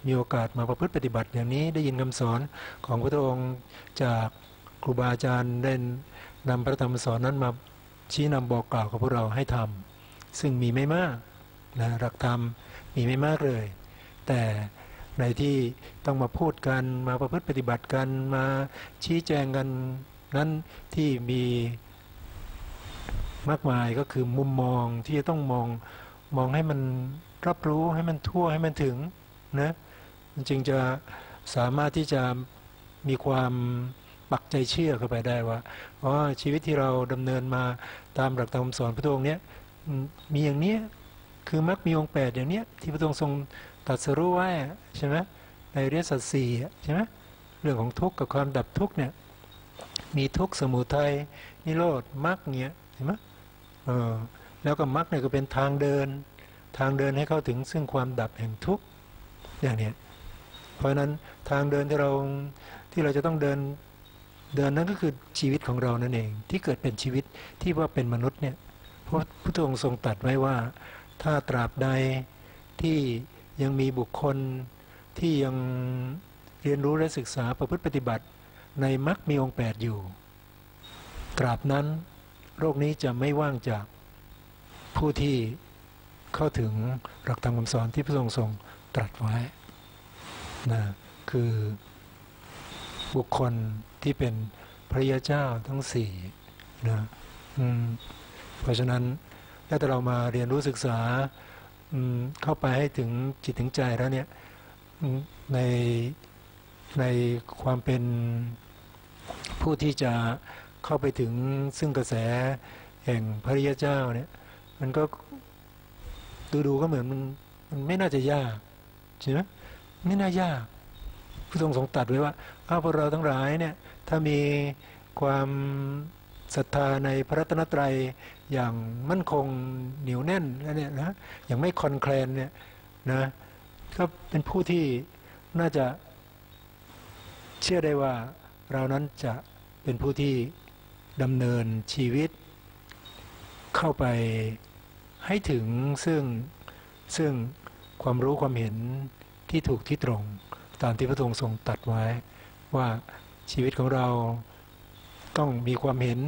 มีโอกาสมาประพฤติปฏิบัติอย่างนี้ได้ยินคำสอนของพระองค์จากครูบาอาจารย์ได้นำพระธรรมสอนนั้นมาชี้นำบอกกล่าวกับพวกเราให้ทำซึ่งมีไม่มากนะหลักธรรมมีไม่มากเลยแต่ในที่ต้องมาพูดกันมาประพฤติปฏิบัติกันมาชี้แจงกันนั้นที่มีมากมายก็คือมุมมองที่จะต้องมองให้มันรับรู้ให้มันทั่วให้มันถึงนะจึงจะสามารถที่จะมีความปักใจเชื่อเข้าไปได้ว่าอ๋อชีวิตที่เราดำเนินมาตามหลักธรรมสอนพระองค์เนี้ยมีอย่างเนี้ยคือมรรคมีองค์ 8อย่างเนี้ยที่พระองค์ทรงตรัสรู้ไว้ใช่ไหมในอริยสัจ 4ใช่ไหมเรื่องของทุกข์กับความดับทุกข์เนี่ยมีทุกข์สมุทัยนิโรธมรรคเนี้ยเห็นไหมแล้วก็มรรคเนี่ยก็เป็นทางเดินให้เข้าถึงซึ่งความดับแห่งทุกข์อย่างเนี้ยเพราะฉะนั้นทางเดินที่เราจะต้องเดินนั้นก็คือชีวิตของเรานั่นเองที่เกิดเป็นชีวิตที่ว่าเป็นมนุษย์เนี่ยเพราะพระองค์ทรงตรัสไว้ว่าถ้าตราบใดที่ยังมีบุคคลที่ยังเรียนรู้และศึกษาประพฤติปฏิบัติในมรรคมีองค์ 8อยู่ตราบนั้นโลกนี้จะไม่ว่างจากผู้ที่เข้าถึงหลักธรรมคำสอนที่พระองค์ทรงตรัสไว้ นะคือบุคคลที่เป็นพระยาเจ้าทั้งสี่นะเพราะฉะนั้นถ้าเรามาเรียนรู้ศึกษาเข้าไปให้ถึงจิตถึงใจแล้วเนี่ยในความเป็นผู้ที่จะเข้าไปถึงซึ่งกระแสแห่งพระริยเจ้าเนี่ยมันก็ดูก็เหมือนมันไม่น่าจะยากใช่ไหมไม่น่ายากพระองค์ทรงตรัสไว้ว่าพวกเราทั้งหลายเนี่ยถ้ามีความศรัทธาในพระรัตนตรัยอย่างมั่นคงเหนียวแน่นแล้วเนี่ยนะอย่างไม่คลอนแคลนเนี่ยนะก็เป็นผู้ที่น่าจะเชื่อได้ว่าเรานั้นจะเป็นผู้ที่ดำเนินชีวิตเข้าไปให้ถึงซึ่งความรู้ความเห็นที่ถูกที่ตรงตามที่พระองค์ทรงตรัสไว้ว่าชีวิตของเราต้องมีความเห็น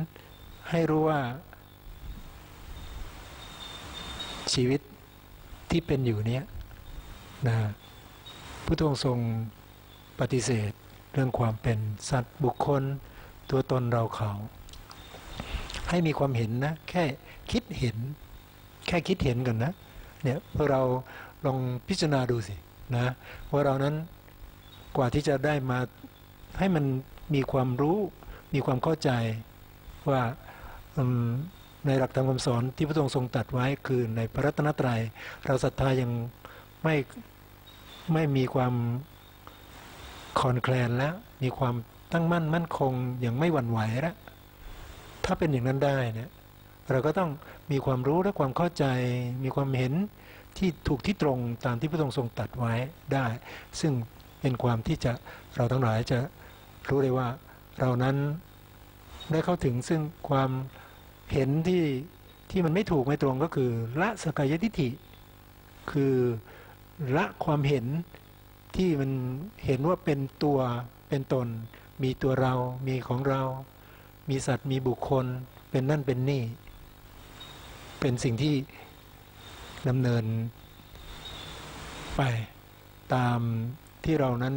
ให้รู้ว่าชีวิตที่เป็นอยู่เนี้ยนะพุทธองค์ทรงปฏิเสธเรื่องความเป็นสัตว์บุคคลตัวตนเราเขาให้มีความเห็นนะแค่คิดเห็นกันนะเนี่ยพวกเราลองพิจารณาดูสินะว่าเรานั้นกว่าที่จะได้มาให้มันมีความรู้มีความเข้าใจว่าในหลักธรรมคำสอนที่พระองค์ทรงตรัสไว้คือในพระรัตนตรัยเราศรัทธายังไม่มีความคลอนแคลนแล้วมีความตั้งมั่นมั่นคงอย่างไม่หวั่นไหวแล้วถ้าเป็นอย่างนั้นได้เนี่ยเราก็ต้องมีความรู้และความเข้าใจมีความเห็นที่ถูกที่ตรงตามที่พระองค์ทรงตรัสไว้ได้ซึ่งเป็นความที่จะเราทั้งหลายจะรู้เลยว่าเรานั้นได้เข้าถึงซึ่งความเห็นที่มันไม่ถูกไม่ตรงก็คือละสักกายทิฏฐิคือละความเห็นที่มันเห็นว่าเป็นตัวเป็นตนมีตัวเรามีของเรามีสัตว์มีบุคคลเป็นนั่นเป็นนี่เป็นสิ่งที่ดำเนินไปตามที่เรานั้น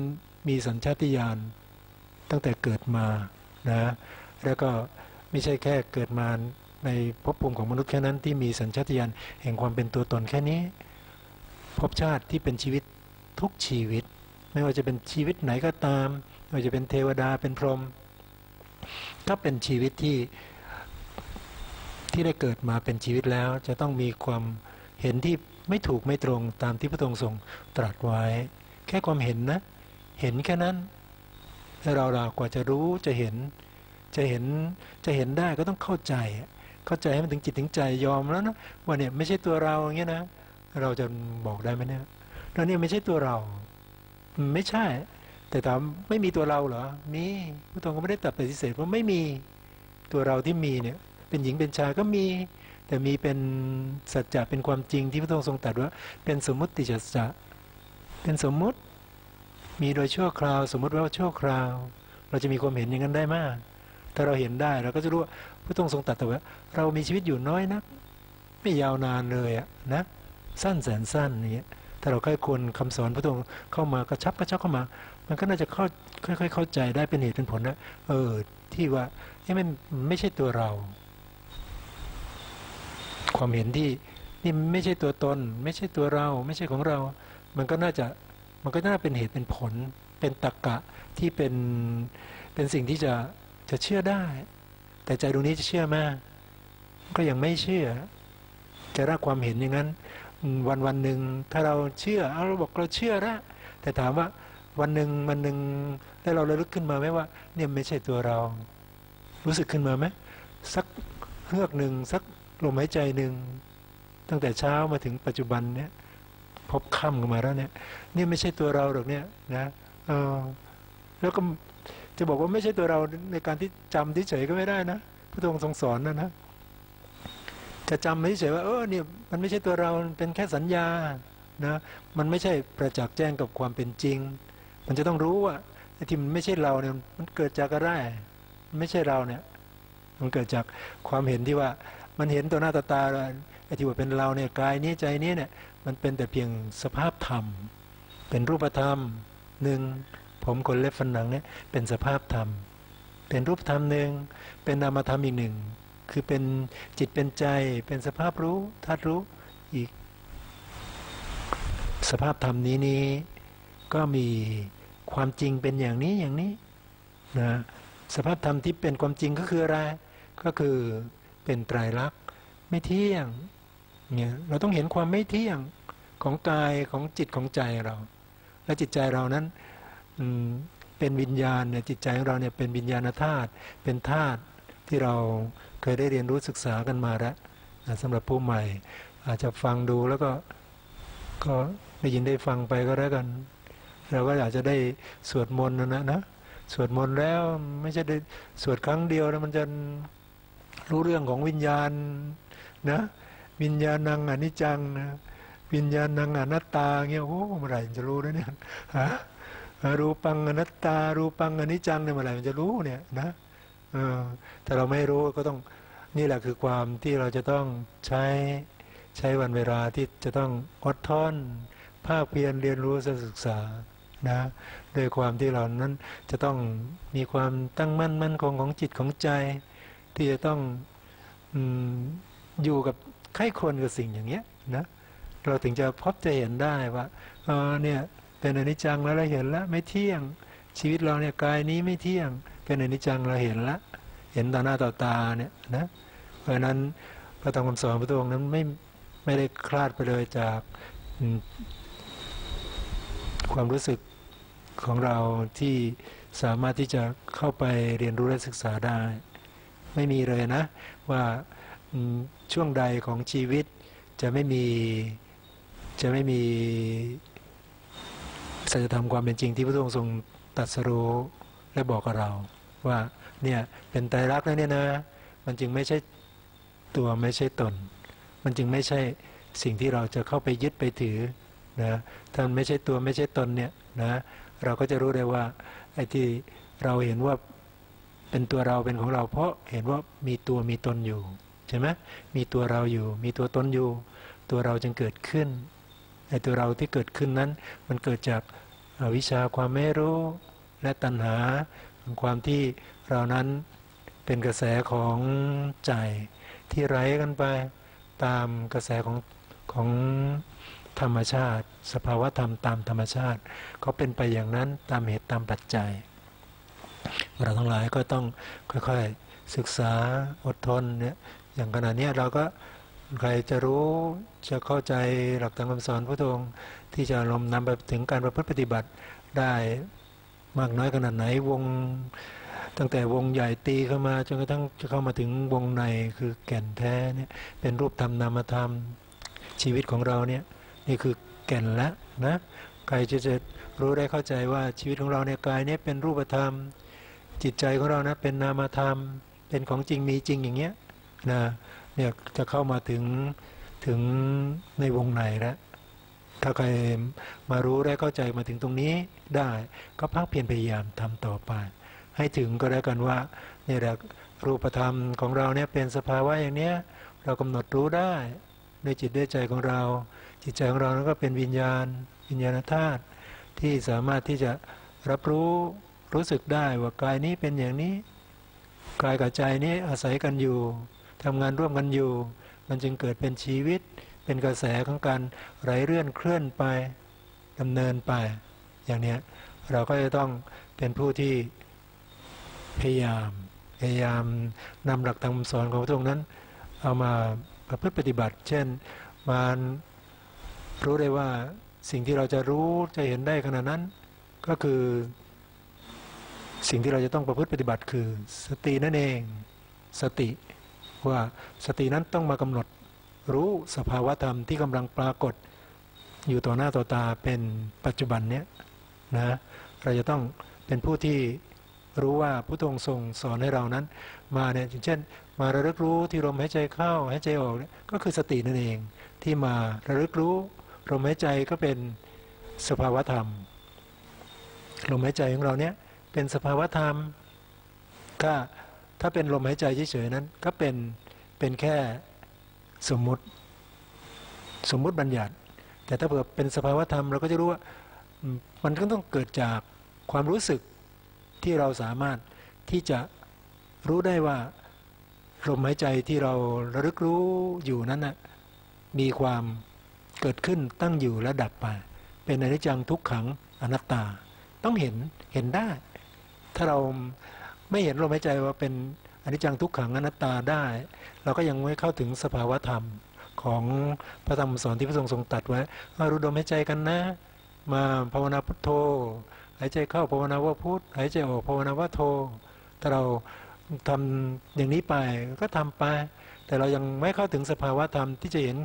มีสัญชาติญาณตั้งแต่เกิดมานะแล้วก็ไม่ใช่แค่เกิดมาในภพภูมิของมนุษย์แค่นั้นที่มีสัญชาตญาณแห่งความเป็นตัวตนแค่นี้ภพชาติที่เป็นชีวิตทุกชีวิตไม่ว่าจะเป็นชีวิตไหนก็ตามไม่ว่าจะเป็นเทวดาเป็นพรหมก็เป็นชีวิตที่ได้เกิดมาเป็นชีวิตแล้วจะต้องมีความเห็นที่ไม่ถูกไม่ตรงตามที่พระองค์ทรงตรัสไว้แค่ความเห็นนะเห็นแค่นั้นแล้วเรากว่าจะรู้จะเห็นได้ก็ต้องเข้าใจให้มันถึงจิตถึงใจยอมแล้วนะว่าเนี่ยไม่ใช่ตัวเราอย่างเงี้ยนะเราจะบอกได้ไหมเนี่ยแล้วเนี่ยไม่ใช่ตัวเราไม่ใช่แต่ถามไม่มีตัวเราเหรอมีพระองค์ก็ไม่ได้ตัดปฏิเสธว่าไม่มีตัวเราที่มีเนี่ยเป็นหญิงเป็นชายก็มีแต่มีเป็นสัจจะเป็นความจริงที่พระองค์ทรงตรัสว่าเป็นสมมุติสัจจะเป็นสมมุติมีโดยชั่วคราวสมมติว่าชั่วคราวเราจะมีความเห็นอย่างนั้นได้มากถ้าเราเห็นได้เราก็จะรู้ว่าพระองค์ทรงตรัสว่าเรามีชีวิตอยู่น้อยนักไม่ยาวนานเลยอะนะสั้นแสนสั้นอย่างเงี้ยถ้าเราค่อยควรคำสอนพระองค์เข้ามากระชับกระชับเข้ามามันก็น่าจะค่อยๆเข้าใจได้เป็นเหตุเป็นผลนะที่ว่าไม่ใช่ตัวเราความเห็นที่นี่ไม่ใช่ตัวตนไม่ใช่ตัวเราไม่ใช่ของเรามันก็น่าเป็นเหตุเป็นผลเป็นตรรกะที่เป็นสิ่งที่จะเชื่อได้แต่ใจดวงนี้จะเชื่อมากก็ยังไม่เชื่อจะรักความเห็นอย่างนั้นวันหนึ่งถ้าเราเชื่อเราบอกเราเชื่อละแต่ถามว่าวันหนึ่งแล้วเราระลึกขึ้นมาไหมว่าเนี่ยไม่ใช่ตัวเรารู้สึกขึ้นมาไหมสักเฮือกหนึ่งสักลมหายใจหนึ่งตั้งแต่เช้ามาถึงปัจจุบันเนี่ยพบค่ำกันมาแล้วเนี่ยนี่ไม่ใช่ตัวเราหรอกเนี่ยนะแล้วก็จะบอกว่าไม่ใช่ตัวเราในการที่จำเฉยๆก็ไม่ได้นะพระองค์ทรงสอนนะจะจำเฉยๆว่าเนี่ยมันไม่ใช่ตัวเราเป็นแค่สัญญานะมันไม่ใช่ประจักษ์แจ้งกับความเป็นจริงมันจะต้องรู้ว่าที่มันไม่ใช่เราเนี่ยมันเกิดจากอะไรไม่ใช่เราเนี่ยมันเกิดจากความเห็นที่ว่ามันเห็นตัวหน้าตาไอ้ที่ว่าเป็นเราเนี่ยกายนี้ใจนี้เนี่ยมันเป็นแต่เพียงสภาพธรรมเป็นรูปธรรม หนึ่งผมขนเล็บฟันหนังเนี่ยเป็นสภาพธรรมเป็นรูปธรรมหนึ่งเป็นนามธรรมอีกหนึ่งคือเป็นจิตเป็นใจเป็นสภาพรู้ธาตุรู้อีกสภาพธรรมนี้ก็มีความจริงเป็นอย่างนี้อย่างนี้นะสภาพธรรมที่เป็นความจริงก็คืออะไรก็คือเป็นไตรลักษณ์ไม่เที่ยงเนี่ยเราต้องเห็นความไม่เที่ยงของกายของจิตของใจเราและจิตใจเรานั้นเป็นวิญญาณเนี่ยจิตใจของเราเนี่ยเป็นวิญญาณธาตุเป็นธาตุที่เราเคยได้เรียนรู้ศึกษากันมาแล้วสำหรับผู้ใหม่อาจจะฟังดูแล้วก็ได้ยินได้ฟังไปก็แล้วกันเราก็อาจจะได้สวดมนต์นะสวดมนต์แล้วไม่ใช่ได้สวดครั้งเดียวแล้วมันจะรู้เรื่องของวิญญาณนะวิญญาณังอนิจจังนะวิญญาณังอนัตตาเงี้ยโอ้เมื่อไหร่จะรู้แล้วเนี่ยฮะรูปังอนัตตารูปังอนิจจังเนี่ยเมื่อไหร่มันจะรู้เนี่ยนะแต่เราไม่รู้ก็ต้องนี่แหละคือความที่เราจะต้องใช้วันเวลาที่จะต้องอดทนภาคเพียรเรียนรู้ศึกษานะโดยความที่เรานั้นจะต้องมีความตั้งมั่นคงของจิตของใจที่จะต้องอยู่กับใคร่ครวญกับสิ่งอย่างเงี้ยนะเราถึงจะพบจะเห็นได้ว่าเนี่ยเป็นอนิจจังแล้วเราเห็นแล้วไม่เที่ยงชีวิตเราเนี่ยกายนี้ไม่เที่ยงเป็นอนิจจังเราเห็นละเห็นต่อหน้าต่อตาเนี่ยนะเพราะนั้นพระธรรมคำสอนพระองค์นั้นไม่ได้คลาดไปเลยจากความรู้สึกของเราที่สามารถที่จะเข้าไปเรียนรู้และศึกษาได้ไม่มีเลยนะว่าช่วงใดของชีวิตจะไม่มีสัจธรรมความเป็นจริงที่พระองค์ทรงตรัสรู้และบอกกับเราว่าเนี่ยเป็นไตรลักษณ์แล้วเนี่ยนะมันจึงไม่ใช่ตัวไม่ใช่ตนมันจึงไม่ใช่สิ่งที่เราจะเข้าไปยึดไปถือนะถ้าไม่ใช่ตัวไม่ใช่ตนเนี่ยนะเราก็จะรู้ได้ว่าไอ้ที่เราเห็นว่าเป็นตัวเราเป็นของเราเพราะเห็นว่ามีตัวมีตนอยู่ใช่ไหมมีตัวเราอยู่มีตัวตนอยู่ตัวเราจึงเกิดขึ้นไอ้ตัวเราที่เกิดขึ้นนั้นมันเกิดจากอวิชชาความไม่รู้และตัณหาความที่เรานั้นเป็นกระแสของใจที่ไหลกันไปตามกระแสของธรรมชาติสภาวะธรรมตามธรรมชาติเขาเป็นไปอย่างนั้นตามเหตุตามปัจจัยเราทั้งหลายก็ต้องค่อยๆศึกษาอดทนเนี่ยอย่างขณะนี้เราก็ใครจะรู้จะเข้าใจหลักธรรมคำสอนพระองค์ที่จะนำไปถึงการประพฤติปฏิบัติได้มากน้อยขนาดไหนวงตั้งแต่วงใหญ่ตีเข้ามาจนกระทั่งจะเข้ามาถึงวงในคือแก่นแท้เนี่ยเป็นรูปธรรมนามธรรมชีวิตของเราเนี่ยนี่คือแก่นละนะใครจะรู้ได้เข้าใจว่าชีวิตของเราในกายเนี่ยเป็นรูปธรรมจิตใจของเรานะเป็นนามธรรมเป็นของจริงมีจริงอย่างเงี้ยนะเนี่ยจะเข้ามาถึงในวงในแล้วถ้าใครมารู้ได้เข้าใจมาถึงตรงนี้ได้ก็ภาคเพียรพยายามทำต่อไปให้ถึงก็แล้วกันว่าเนี่ยแหละรูปธรรมของเราเนี่ยเป็นสภาวะอย่างเนี้ยเรากำหนดรู้ได้ด้วยจิตด้วยใจของเราจิตใจของเรานั้นก็เป็นวิญญาณธาตุที่สามารถที่จะรับรู้รู้สึกได้ว่ากายนี้เป็นอย่างนี้กายกับใจนี้อาศัยกันอยู่ทำงานร่วมกันอยู่มันจึงเกิดเป็นชีวิตเป็นกระแสของการไหลเลื่อนเคลื่อนไปดำเนินไปอย่างเนี้ยเราก็จะต้องเป็นผู้ที่พยายามนำหลักธรรมคำสอนของพระองค์นั้นเอามาประพฤติปฏิบัติเช่นมารู้ได้ว่าสิ่งที่เราจะรู้จะเห็นได้ขณะนั้นก็คือสิ่งที่เราจะต้องประพฤติปฏิบัติคือสตินั่นเองสติว่าสตินั้นต้องมากำหนดรู้สภาวะธรรมที่กำลังปรากฏอยู่ต่อหน้าต่อตาเป็นปัจจุบันเนี้ยนะเราจะต้องเป็นผู้ที่รู้ว่าพุทโธทรงสอนให้เรานั้นมาเนี่ยเช่นมาระลึกรู้ที่ลมหายใจเข้าหายใจออกเนี่ยก็คือสตินั่นเองที่มาระลึกรู้ลมหายใจก็เป็นสภาวะธรรมลมหายใจของเราเนี่ยเป็นสภาวะธรรมถ้าเป็นลมหายใจเฉยๆนั้นก็เป็นแค่สมมุติบัญญัติแต่ถ้าเผื่อเป็นสภาวะธรรมเราก็จะรู้ว่า มันก็ต้องเกิดจากความรู้สึกที่เราสามารถที่จะรู้ได้ว่าลมหายใจที่เราระลึกรู้อยู่นั้นนะมีความเกิดขึ้นตั้งอยู่และดับไปเป็นอนิจจังทุกขังอนัตตาต้องเห็นได้ถ้าเราไม่เห็นลมหายใจว่าเป็นอนิจจังทุกขังอนัตตาได้เราก็ยังไม่เข้าถึงสภาวะธรรมของพระธรรมสอนที่พระองค์ทรงตรัสไว้มารู้ลมหายใจกันนะมาภาวนาพุทโธหายใจเข้าภาวนาว่าพุทหายใจออกภาวนาว่าโธถ้าเราทำอย่างนี้ไปก็ทำไปแต่เรายังไม่เข้าถึงสภาวะธรรมที่จะเห็น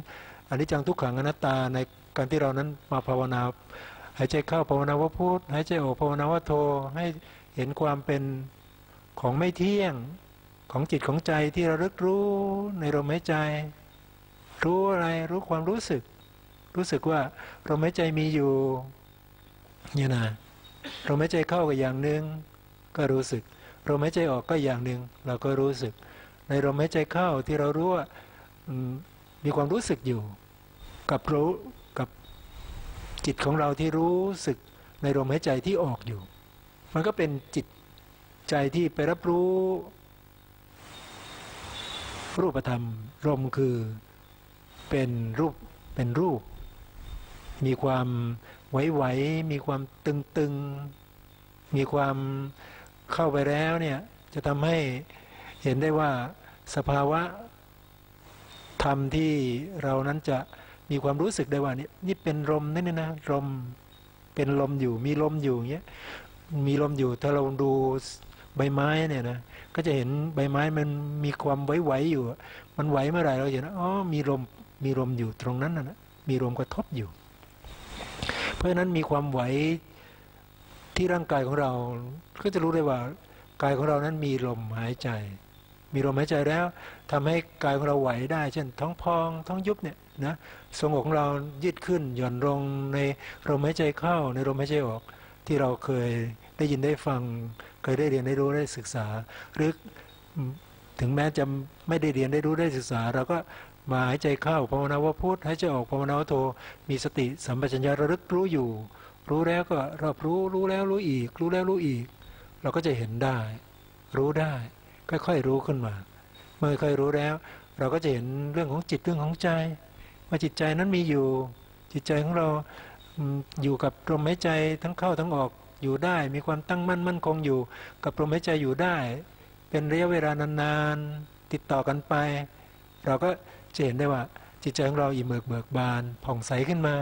อนิจจังทุกขังอนัตตาในการที่เรานั้นมาภาวนาหายใจเข้าภาวนาว่าพุทหายใจออกภาวนาว่าโธให้เห็นความเป็นของไม่เที่ยงของจิตของใจที่เราระลึกรู้ในลมหายใจรู้อะไรรู้ความรู้สึกว่าลมหายใจมีอยู่เนี่ยนะลมหายใจเข้าก็อย่างหนึ่งก็รู้สึกลมหายใจออกก็อย่างหนึ่งเราก็รู้สึกในลมหายใจเข้าที่เรารู้ว่ามีความรู้สึกอยู่กับรู้กับจิตของเราที่รู้สึกในลมหายใจที่ออกอยู่มันก็เป็นจิตใจที่ไปรับรู้รูปธรรมลมคือเป็นรูปมีความไหวๆมีความตึงๆมีความเข้าไปแล้วเนี่ยจะทำให้เห็นได้ว่าสภาวะธรรมที่เรานั้นจะมีความรู้สึกได้ว่านี่เป็นลมนี่นะลมเป็นลมอยู่มีลมอยู่อย่างเงี้ยมีลมอยู่ถ้าเราดูใบไม้เนี่ยนะก็จะเห็นใบไม้มันมีความไหวๆอยู่มันไหวเมื่อไหร่เราเห็นอ๋อมีลมอยู่ตรงนั้นนะมีลมกระทบอยู่เพราะฉะนั้นมีความไหวที่ร่างกายของเราก็จะรู้ได้ว่ากายของเรานั้นมีลมหายใจมีลมหายใจแล้วทำให้กายของเราไหวได้เช่นท้องพองท้องยุบเนี่ยนะทรงอกของเรายืดขึ้นหย่อนลงในลมหายใจเข้าในลมหายใจออกที่เราเคยได้ยินได้ฟังเคยได้เรียนได้รู้ได้ศึกษาหรือถึงแม้จะไม่ได้เรียนได้รู้ได้ศึกษาเราก็มาหายใจเข้าภาวนาว่าพุทหายใจออกภาวนาว่าโธมีสติสัมปชัญญะระลึกรู้อยู่รู้แล้วก็รับรู้รู้แล้วรู้อีกรู้แล้วรู้อีกเราก็จะเห็นได้รู้ได้ค่อยๆรู้ขึ้นมาเมื่อค่อยรู้แล้วเราก็จะเห็นเรื่องของจิตเรื่องของใจว่าจิตใจนั้นมีอยู่จิตใจของเราอยู่กับลมหายใจทั้งเข้าทั้งออกอยู่ได้มีความตั้งมั่นมั่นคงอยู่กับลมหายใจอยู่ได้เป็นระยะเวลานานๆติดต่อกันไปเราก็จะเห็นได้ว่าจิตใจของเราอิ่มเบิกบานผ่องใสขึ้นมา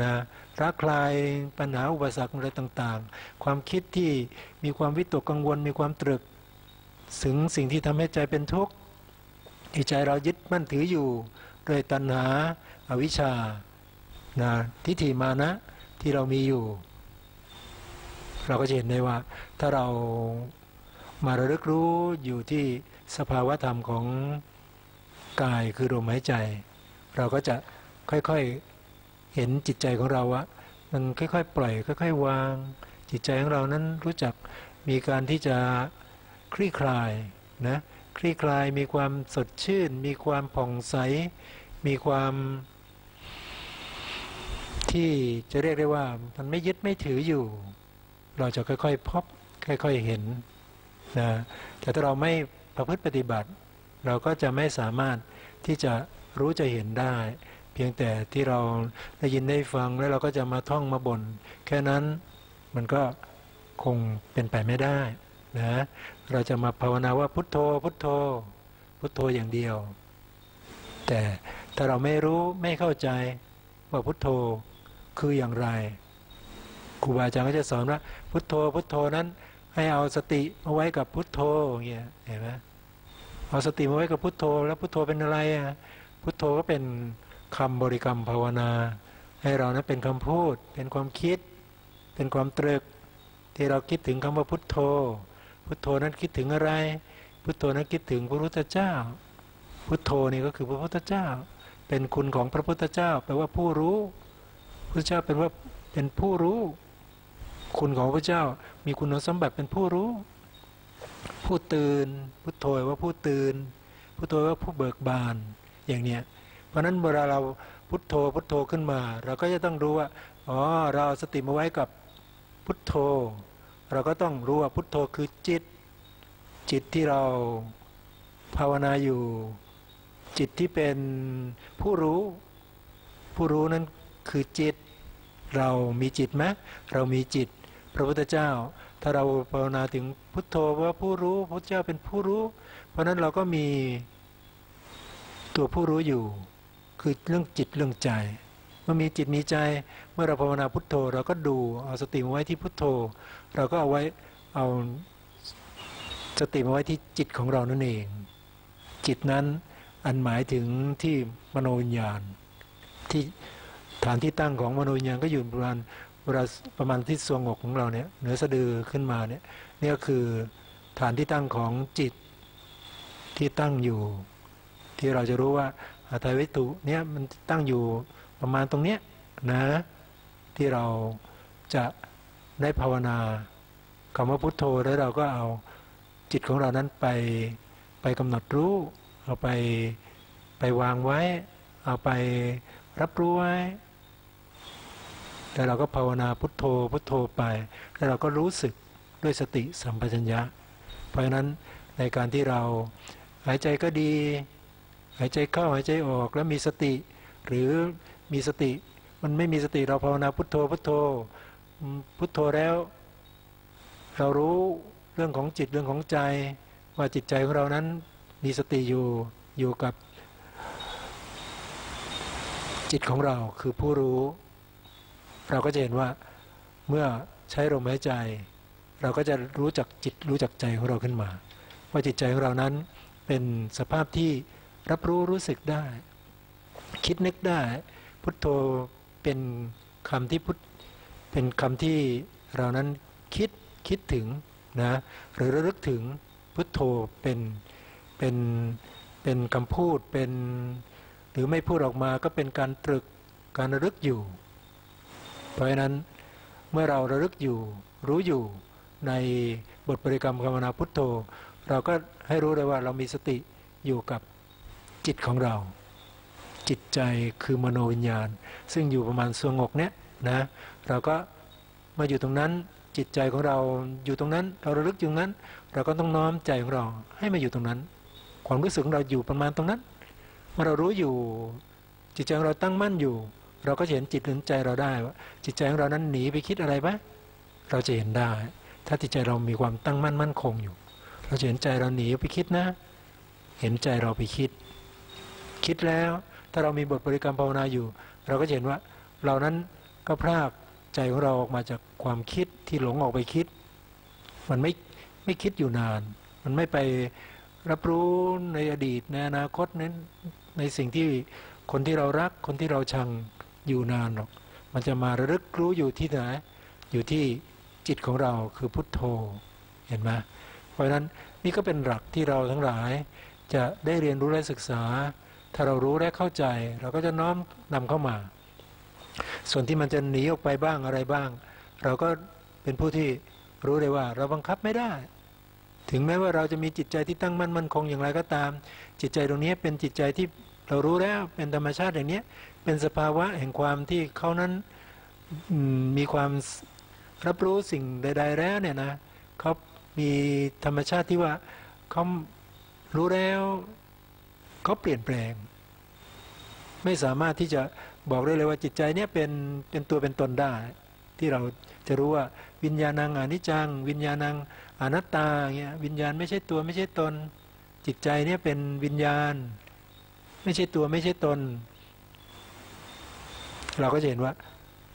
นะละคลายปัญหาอุปสรรคอะไรต่างๆความคิดที่มีความวิตกกังวลมีความตรึกถึงสิ่งที่ทำให้ใจเป็นทุกข์ที่ใจเรายึดมั่นถืออยู่โดยตัณหาอวิชชานะทิฏฐิมานะที่เรามีอยู่เราก็จะเห็นได้ว่าถ้าเรามาระลึกรู้อยู่ที่สภาวะธรรมของกายคือลมหายใจเราก็จะค่อยๆเห็นจิตใจของเราว่ามันค่อยๆปล่อยค่อยๆวางจิตใจของเรานั้นรู้จักมีการที่จะคลี่คลายนะคลี่คลายมีความสดชื่นมีความผ่องใสมีความที่จะเรียกได้ว่ามันไม่ยึดไม่ถืออยู่เราจะค่อยๆพบค่อยๆเห็นนะแต่ถ้าเราไม่ประพฤติปฏิบัติเราก็จะไม่สามารถที่จะรู้จะเห็นได้เพียงแต่ที่เราได้ยินได้ฟังแล้วเราก็จะมาท่องมาบ่นแค่นั้นมันก็คงเป็นไปไม่ได้นะเราจะมาภาวนาว่าพุทโธพุทโธพุทโธอย่างเดียวแต่ถ้าเราไม่รู้ไม่เข้าใจว่าพุทโธคืออย่างไรครูบาอาจารย์ก็จะสอนว่าพุทโธพุทโธนั้นให้เอาสติมาไว้กับพุทโธอย่างเงี้ยเห็นไหมเอาสติมาไว้กับพุทโธแล้วพุทโธเป็นอะไรอ่ะพุทโธก็เป็นคำบริกรรมภาวนาให้เรานั้นเป็นคำพูดเป็นความคิดเป็นความตรึกที่เราคิดถึงคำว่าพุทโธพุทโธนั้นคิดถึงอะไรพุทโธนั้นคิดถึงพระพุทธเจ้าพุทโธนี่ก็คือพระพุทธเจ้าเป็นคุณของพระพุทธเจ้าแปลว่าผู้รู้พระเจ้าเป็นว่าเป็นผู้รู้คุณของพระเจ้ามีคุณสมบัติเป็นผู้รู้ผู้ตื่นพุทโธว่าผู้ตื่นพุทโธว่าผู้เบิกบานอย่างเนี้ยเพราะฉะนั้นเวลาเราพุทโธพุทโธขึ้นมาเราก็จะต้องรู้ว่าอ๋อเราสติมาไว้กับ พุทโธเราก็ต้องรู้ว่าพุทโธคือจิตที่เราภาวนาอยู่จิตที่เป็นผู้รู้นั้นคือจิตเรามีจิตไหมเรามีจิตพระพุทธเจ้าถ้าเราภาวนาถึงพุทโธว่าผู้รู้พระพุทธเจ้าเป็นผู้รู้เพราะนั้นเราก็มีตัวผู้รู้อยู่คือเรื่องจิตเรื่องใจเมื่อมีจิตมีใจเมื่อเราภาวนาพุทโธเราก็ดูเอาสติมาไว้ที่พุทโธเราก็เอาสติมาไว้ที่จิตของเรานั่นเองจิตนั้นอันหมายถึงที่มโนวิญญาณที่ฐานที่ตั้งของมโนวิญญาณก็อยู่ประมาณที่ทรวงอกของเราเนี่ยเหนือสะดือขึ้นมาเนี่ยนี่ก็คือฐานที่ตั้งของจิตที่ตั้งอยู่ที่เราจะรู้ว่าอาทัยวัตถุเนี่ยมันตั้งอยู่ประมาณตรงเนี้ยนะที่เราจะได้ภาวนาคำว่าพุทโธแล้วเราก็เอาจิตของเรานั้นไปกำหนดรู้เอาไปวางไว้เอาไปรับรู้ไว้แล้วเราก็ภาวนาพุทโธพุทโธไปแล้วเราก็รู้สึกด้วยสติสัมปชัญญะเพราะฉะนั้นในการที่เราหายใจก็ดีหายใจเข้าหายใจออกแล้วมีสติหรือมีสติมันไม่มีสติเราภาวนาพุทโธพุทโธพุทโธแล้วเรารู้เรื่องของจิตเรื่องของใจว่าจิตใจของเรานั้นมีสติอยู่กับจิตของเราคือผู้รู้เราก็จะเห็นว่าเมื่อใช้ลมหายใจเราก็จะรู้จักจิตรู้จักใจของเราขึ้นมาว่าจิตใจของเรานั้นเป็นสภาพที่รับรู้รู้สึกได้คิดนึกได้พุทโธเป็นคำที่เป็นคำที่เรานั้นคิดถึงนะหรือระลึกถึงพุทโธเป็นคำพูดเป็นหรือไม่พูดออกมาก็เป็นการตรึกการระลึกอยู่เพราะฉะนั้นเมื่อเราระลึกอยู่รู้อยู่ในบทบริกรรมภาวนาพุทโธเราก็ให้รู้เลยว่าเรามีสติอยู่กับจิตของเราจิตใจคือมโนวิญญาณซึ่งอยู่ประมาณทรวงอกเนี้ยนะเราก็มาอยู่ตรงนั้นจิตใจของเราอยู่ตรงนั้นเราระลึกอยู่นั้นเราก็ต้องน้อมใจของเราให้มาอยู่ตรงนั้นความรู้สึกของเราอยู่ประมาณตรงนั้นเมื่อเรารู้อยู่จิตใจของเราตั้งมั่นอยู่เราก็เห็นจิตเห็นใจเราได้ว่าจิตใจของเรานั้นหนีไปคิดอะไรบ้างเราจะเห็นได้ถ้าจิตใจเรามีความตั้งมั่นมั่นคงอยู่เราจะเห็นใจเราหนีไปคิดนะเห็นใจเราไปคิดแล้วถ้าเรามีบทบริกรรมภาวนาอยู่เราก็เห็นว่าเรานั้นก็พรากใจของเราออกมาจากความคิดที่หลงออกไปคิดมันไม่คิดอยู่นานมันไม่ไปรับรู้ในอดีตในอนาคตนั้นในสิ่งที่คนที่เรารักคนที่เราชังอยู่นานหรอกมันจะมาระลึกรู้อยู่ที่ไหนอยู่ที่จิตของเราคือพุทโธเห็นไหมเพราะฉะนั้นนี่ก็เป็นหลักที่เราทั้งหลายจะได้เรียนรู้และศึกษาถ้าเรารู้และเข้าใจเราก็จะน้อมนำเข้ามาส่วนที่มันจะหนีออกไปบ้างอะไรบ้างเราก็เป็นผู้ที่รู้ได้ว่าเราบังคับไม่ได้ถึงแม้ว่าเราจะมีจิตใจที่ตั้งมั่นมั่นคงอย่างไรก็ตามจิตใจตรงนี้เป็นจิตใจที่เรารู้แล้วเป็นธรรมชาติอย่างนี้เป็นสภาวะแห่งความที่เขานั้นมีความรับรู้สิ่งใดๆแล้วเนี่ยนะเขามีธรรมชาติที่ว่าเขารู้แล้วเขาเปลี่ยนแปลงไม่สามารถที่จะบอกได้เลยว่าจิตใจเนี่ยเป็นตัวเป็นตนได้ที่เราจะรู้ว่าวิญญาณังอนิจจังวิญญาณังอนัตตาเงี้ยวิญญาณไม่ใช่ตัวไม่ใช่ตนจิตใจเนี่ยเป็นวิญญาณไม่ใช่ตัวไม่ใช่ตนเราก็จะเห็นว่า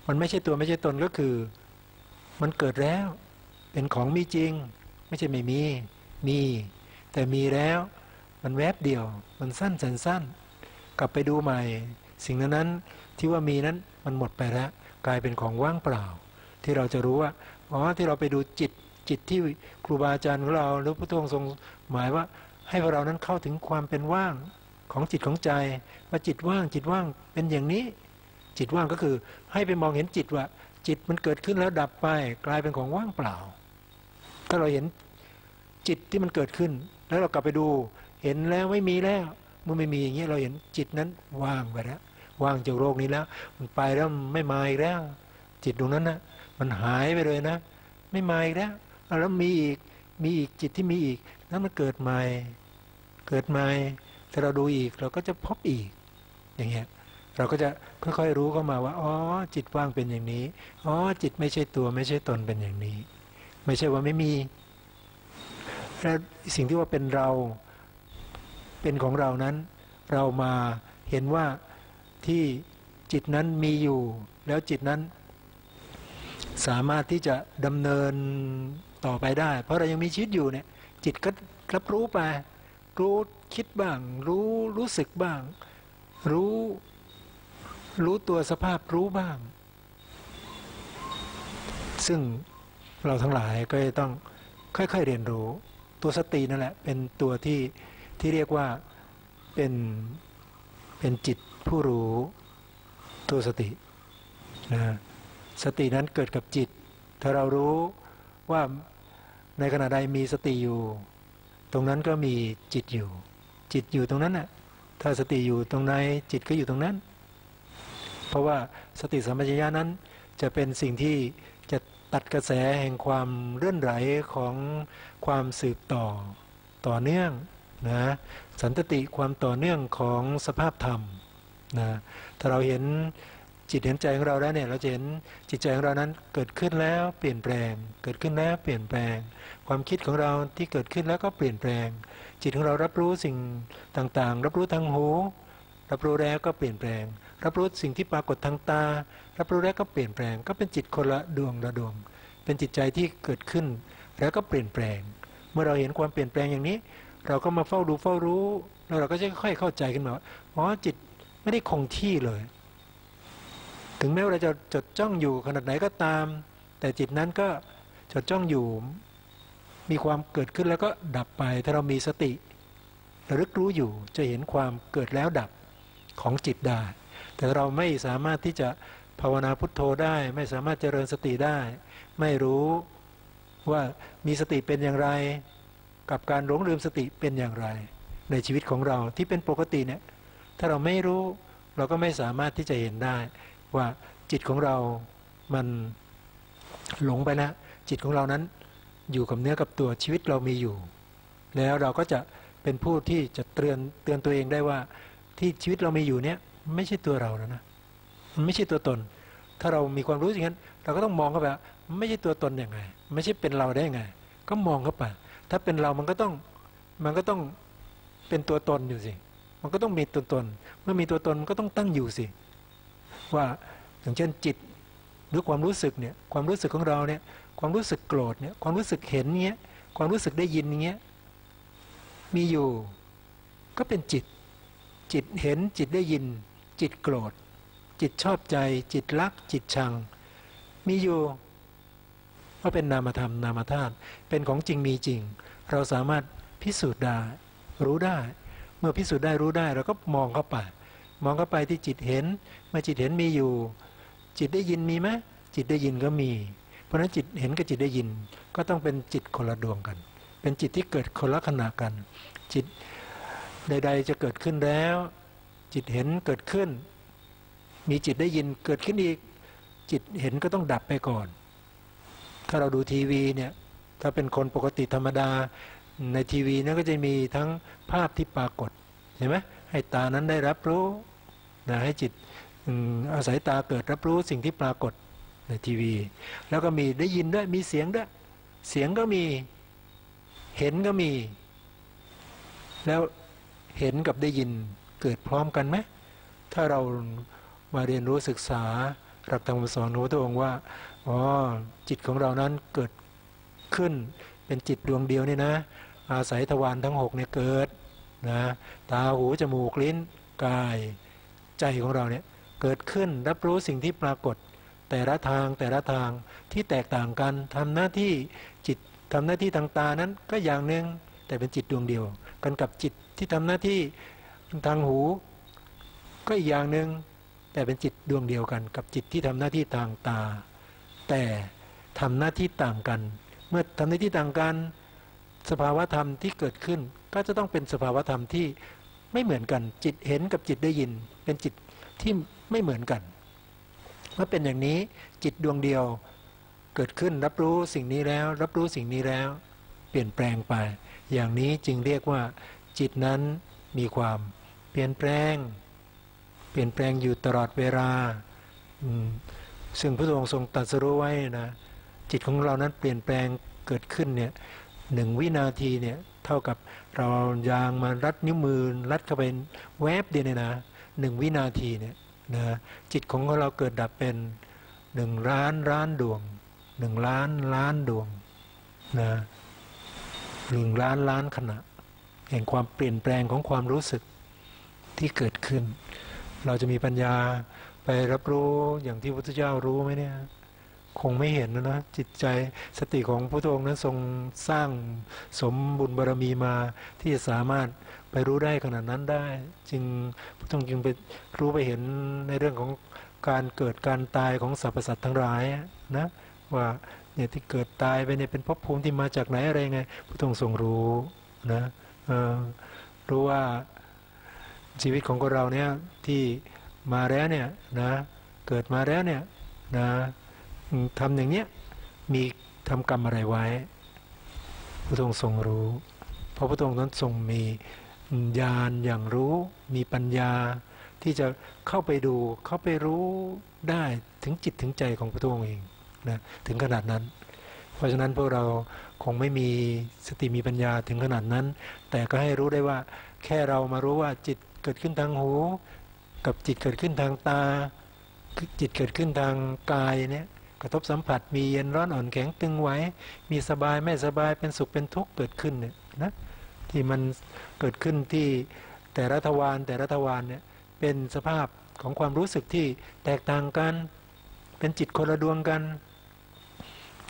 มันไม่ใช่ตัวไม่ใช่ตนก็คือมันเกิดแล้วเป็นของมีจริงไม่ใช่ไม่มีมีแต่มีแล้วมันแวบเดียวมันสั้นแสนสั้นกลับไปดูใหม่สิ่งนั้นที่ว่ามีนั้นมันหมดไปแล้วกลายเป็นของว่างเปล่าที่เราจะรู้ว่าอ๋อที่เราไปดูจิตที่ครูบาอาจารย์ของเราหรือพระพุทธองค์ทรงหมายว่าให้พวกเรานั้นเข้าถึงความเป็นว่างของจิตของใจว่าจิตว่างเป็นอย่างนี้จิตว่างก็คือให้ไปมองเห็นจิตว่าจิตมันเกิดขึ้นแล้วดับไปกลายเป็นของว่างเปล่าถ้าเราเห็นจิตที่มันเกิดขึ้นแล้วเรากลับไปดูเห็นแล้วไม่มีแล้วเมื่อไม่มีอย่างนี้เราเห็นจิตนั้นว่างไปแล้วว่างจากโลกนี้แล้วมันไปแล้วไม่มาอีกแล้วจิตดวงนั้นนะ มันหายไปเลยนะไม่มาอีกแล้วแล้วมีอีกจิตที่มีอีกแล้วมันเกิดใหม่แต่เราดูอีกเราก็จะพบอีกอย่างเงี้ยเราก็จะค่อยๆรู้เข้ามาว่าอ๋อจิตว่างเป็นอย่างนี้อ๋อจิตไม่ใช่ตัวไม่ใช่ตนเป็นอย่างนี้ไม่ใช่ว่าไม่มีและสิ่งที่ว่าเป็นเราเป็นของเรานั้นเรามาเห็นว่าที่จิตนั้นมีอยู่แล้วจิตนั้นสามารถที่จะดำเนินต่อไปได้เพราะเรายังมีชีวิตอยู่เนี่ยจิตก็รับรู้ไปรู้คิดบ้างรู้สึกบ้างรู้ตัวสภาพรู้บ้างซึ่งเราทั้งหลายก็ต้องค่อยๆเรียนรู้ตัวสตินั่นแหละเป็นตัวที่เรียกว่าเป็นจิตผู้รู้ตัวสตินะสตินั้นเกิดกับจิตถ้าเรารู้ว่าในขณะใดมีสติอยู่ตรงนั้นก็มีจิตอยู่ตรงนั้นน่ะถ้าสติอยู่ตรงไหนจิตก็อยู่ตรงนั้นเพราะว่าสติสัมปชัญญะนั้นจะเป็นสิ่งที่จะตัดกระแสแห่งความเลื่อนไหลของความสืบต่อเนื่องนะสันตติความต่อเนื่องของสภาพธรรมนะถ้าเราเห็นจิตเห็นใจของเราแล้วเนี่ยเราจะเห็นจิตใจของเรานั้นเกิดขึ้นแล้วเปลี่ยนแปลงความคิดของเราที่เกิดขึ้นแล้วก็เปลี่ยนแปลงจิตของเรารับรู้สิ่งต่างๆรับรู้ทางหูรับรู้แล้วก็เปลี่ยนแปลงรับรู้สิ่งที่ปรากฏทางตารับรู้แล้วก็เปลี่ยนแปลงก็เป็นจิตคนละดวงเป็นจิตใจที่เกิดขึ้นแล้วก็เปลี่ยนแปลงเมื่อเราเห็นความเปลี่ยนแปลงอย่างนี้เราก็มาเฝ้าดูเฝ้ารู้แล้วเราก็จะค่อยเข้าใจขึ้นมาว่าอ๋อจิตไม่ได้คงที่เลยถึงแม้ว่าเราจะจดจ้องอยู่ขนาดไหนก็ตามแต่จิตนั้นก็จดจ้องอยู่มีความเกิดขึ้นแล้วก็ดับไปถ้าเรามีสติระลึกรู้อยู่จะเห็นความเกิดแล้วดับของจิตได้แต่เราไม่สามารถที่จะภาวนาพุทโธได้ไม่สามารถเจริญสติได้ไม่รู้ว่ามีสติเป็นอย่างไรกับการหลงลืมสติเป็นอย่างไรในชีวิตของเราที่เป็นปกติเนี่ยถ้าเราไม่รู้เราก็ไม่สามารถที่จะเห็นได้ว่าจิตของเรามันหลงไปนะจิตของเรานั้นอยู่กับเนื้อกับตัวชีวิตเรามีอยู่แล้วเราก็จะเป็นผู้ที่จะเตือนตัวเองได้ว่าที่ชีวิตเรามีอยู่เนี่ยไม่ใช่ตัวเราแล้วนะมันไม่ใช่ตัวตนถ้าเรามีความรู้อย่างนั้นเราก็ต้องมองเข้าไปไม่ใช่ตัวตนยังไงไม่ใช่เป็นเราได้ยังไงก็มองเข้าไปถ้าเป็นเรามันก็ต้องเป็นตัวตนอยู่สิมันก็ต้องมีตัวตนเมื่อมีตัวตนมันก็ต้องตั้งอยู่สิว่าอย่างเช่นจิตหรือความรู้สึกเนี่ยความรู้สึกของเราเนี่ยความรู้สึกโกรธเนี่ยความรู้สึกเห็นเงี้ยความรู้สึกได้ยินเงี้ยมีอยู่ก็เป็นจิตจิตเห็นจิตได้ยินจิตโกรธจิตชอบใจจิตรักจิตชังมีอยู่ว่าเป็นนามธรรมนามธาตุเป็นของจริงมีจริงเราสามารถพิสูจน์ได้รู้ได้เมื่อพิสูจน์ได้รู้ได้เราก็มองเข้าไปที่จิตเห็นเมื่อจิตเห็นมีอยู่จิตได้ยินมีไหมจิตได้ยินก็มีเพราะฉะนั้นจิตเห็นกับจิตได้ยินก็ต้องเป็นจิตคนละดวงกันเป็นจิตที่เกิดคนละขณะกันจิตใดๆจะเกิดขึ้นแล้วจิตเห็นเกิดขึ้นมีจิตได้ยินเกิดขึ้นอีกจิตเห็นก็ต้องดับไปก่อนถ้าเราดูทีวีเนี่ยถ้าเป็นคนปกติธรรมดาในทีวีนั้นก็จะมีทั้งภาพที่ปรากฏเห็นไหมให้ตานั้นได้รับรู้นะให้จิตอาศัยตาเกิดรับรู้สิ่งที่ปรากฏในทีวีแล้วก็มีได้ยินด้วยมีเสียงด้วยเสียงก็มีเห็นก็มีแล้วเห็นกับได้ยินเกิดพร้อมกันไหมถ้าเรามาเรียนรู้ศึกษาหลักธรรมสอนของพระองค์ว่าอ๋อจิตของเรานั้นเกิดขึ้นเป็นจิตดวงเดียวนี่นะอาศัยทวารทั้ง6เนี่ยเกิดนะตาหูจมูกลิ้นกายใจของเราเนี่ยเกิดขึ้นรับรู้สิ่งที่ปรากฏแต่ละทางที่แตกต่างกันทำหน้าที่จิตทำหน้าที่ทางตานั้นก็อย่างหนึ่งแต่เป็นจิตดวงเดียวกันกับจิตที่ทำหน้าที่ทางหูก็อีกอย่างหนึ่งแต่เป็นจิตดวงเดียวกันกับจิตที่ทำหน้าที่ทางตาแต่ทำหน้าที่ต่างกันเมื่อทำหน้าที่ต่างกันสภาวะธรรมที่เกิดขึ้นก็จะต้องเป็นสภาวะธรรมที่ไม่เหมือนกันจิตเห็นกับจิตได้ยินเป็นจิตที่ไม่เหมือนกันเมื่อเป็นอย่างนี้จิตดวงเดียว เกิดขึ้นรับรู้สิ่งนี้แล้วรับรู้สิ่งนี้แล้วเปลี่ยนแปลงไปอย่างนี้จึงเรียกว่าจิตนั้นมีความเปลี่ยนแปลงอยู่ตลอดเวลาซึ่งพระองค์ทรงตรัสรู้ไว้นะจิตของเรานั้นเปลี่ยนแปลงเกิดขึ้นเนี่ย1 วินาทีเนี่ยเท่ากับเรายางมารัดนิ้วมือรัดเข้าไปแวบเดียวเนี่ยนะ1 วินาทีเนี่ยนะจิตของเราเกิดดับเป็น1,000,000,000 ดวง1,000,000,000 ดวงนะ1,000,000,000 ขณะแห่งความเปลี่ยนแปลงของความรู้สึกที่เกิดขึ้นเราจะมีปัญญาไปรับรู้อย่างที่พระพุทธเจ้ารู้ไหมเนี่ยคงไม่เห็นนะจิตใจสติของพระพุทธองค์นั้นทรงสร้างสมบุญบารมีมาที่จะสามารถไปรู้ได้ขนาดนั้นได้จึงพระองค์จึงไปรู้ไปเห็นในเรื่องของการเกิดการตายของสรรพสัตว์ทั้งหลายนะว่าเนี่ยที่เกิดตายไปเนี่ยเป็นภพภูมิที่มาจากไหนอะไรไงพระองค์ทรงรู้นะรู้ว่าชีวิตของเราเนี่ยที่มาแล้วเนี่ยนะเกิดมาแล้วเนี่ยนะทำอย่างเนี้ยมีทำกรรมอะไรไว้พระองค์ทรงรู้เพราะพระองค์นั้นทรงมีญาณอย่างรู้มีปัญญาที่จะเข้าไปดูเข้าไปรู้ได้ถึงจิตถึงใจของพระองค์เองนะถึงขนาดนั้นเพราะฉะนั้นพวกเราคงไม่มีสติมีปัญญาถึงขนาดนั้นแต่ก็ให้รู้ได้ว่าแค่เรามารู้ว่าจิตเกิดขึ้นทางหูกับจิตเกิดขึ้นทางตาจิตเกิดขึ้นทางกายเนี่ยกระทบสัมผัสมีเย็นร้อนอ่อนแข็งตึงไว้มีสบายไม่สบายเป็นสุขเป็นทุกข์เกิดขึ้นเนี่ยนะที่มันเกิดขึ้นที่แต่ละทวารเนี่ยเป็นสภาพของความรู้สึกที่แตกต่างกันเป็นจิตคนละดวงกัน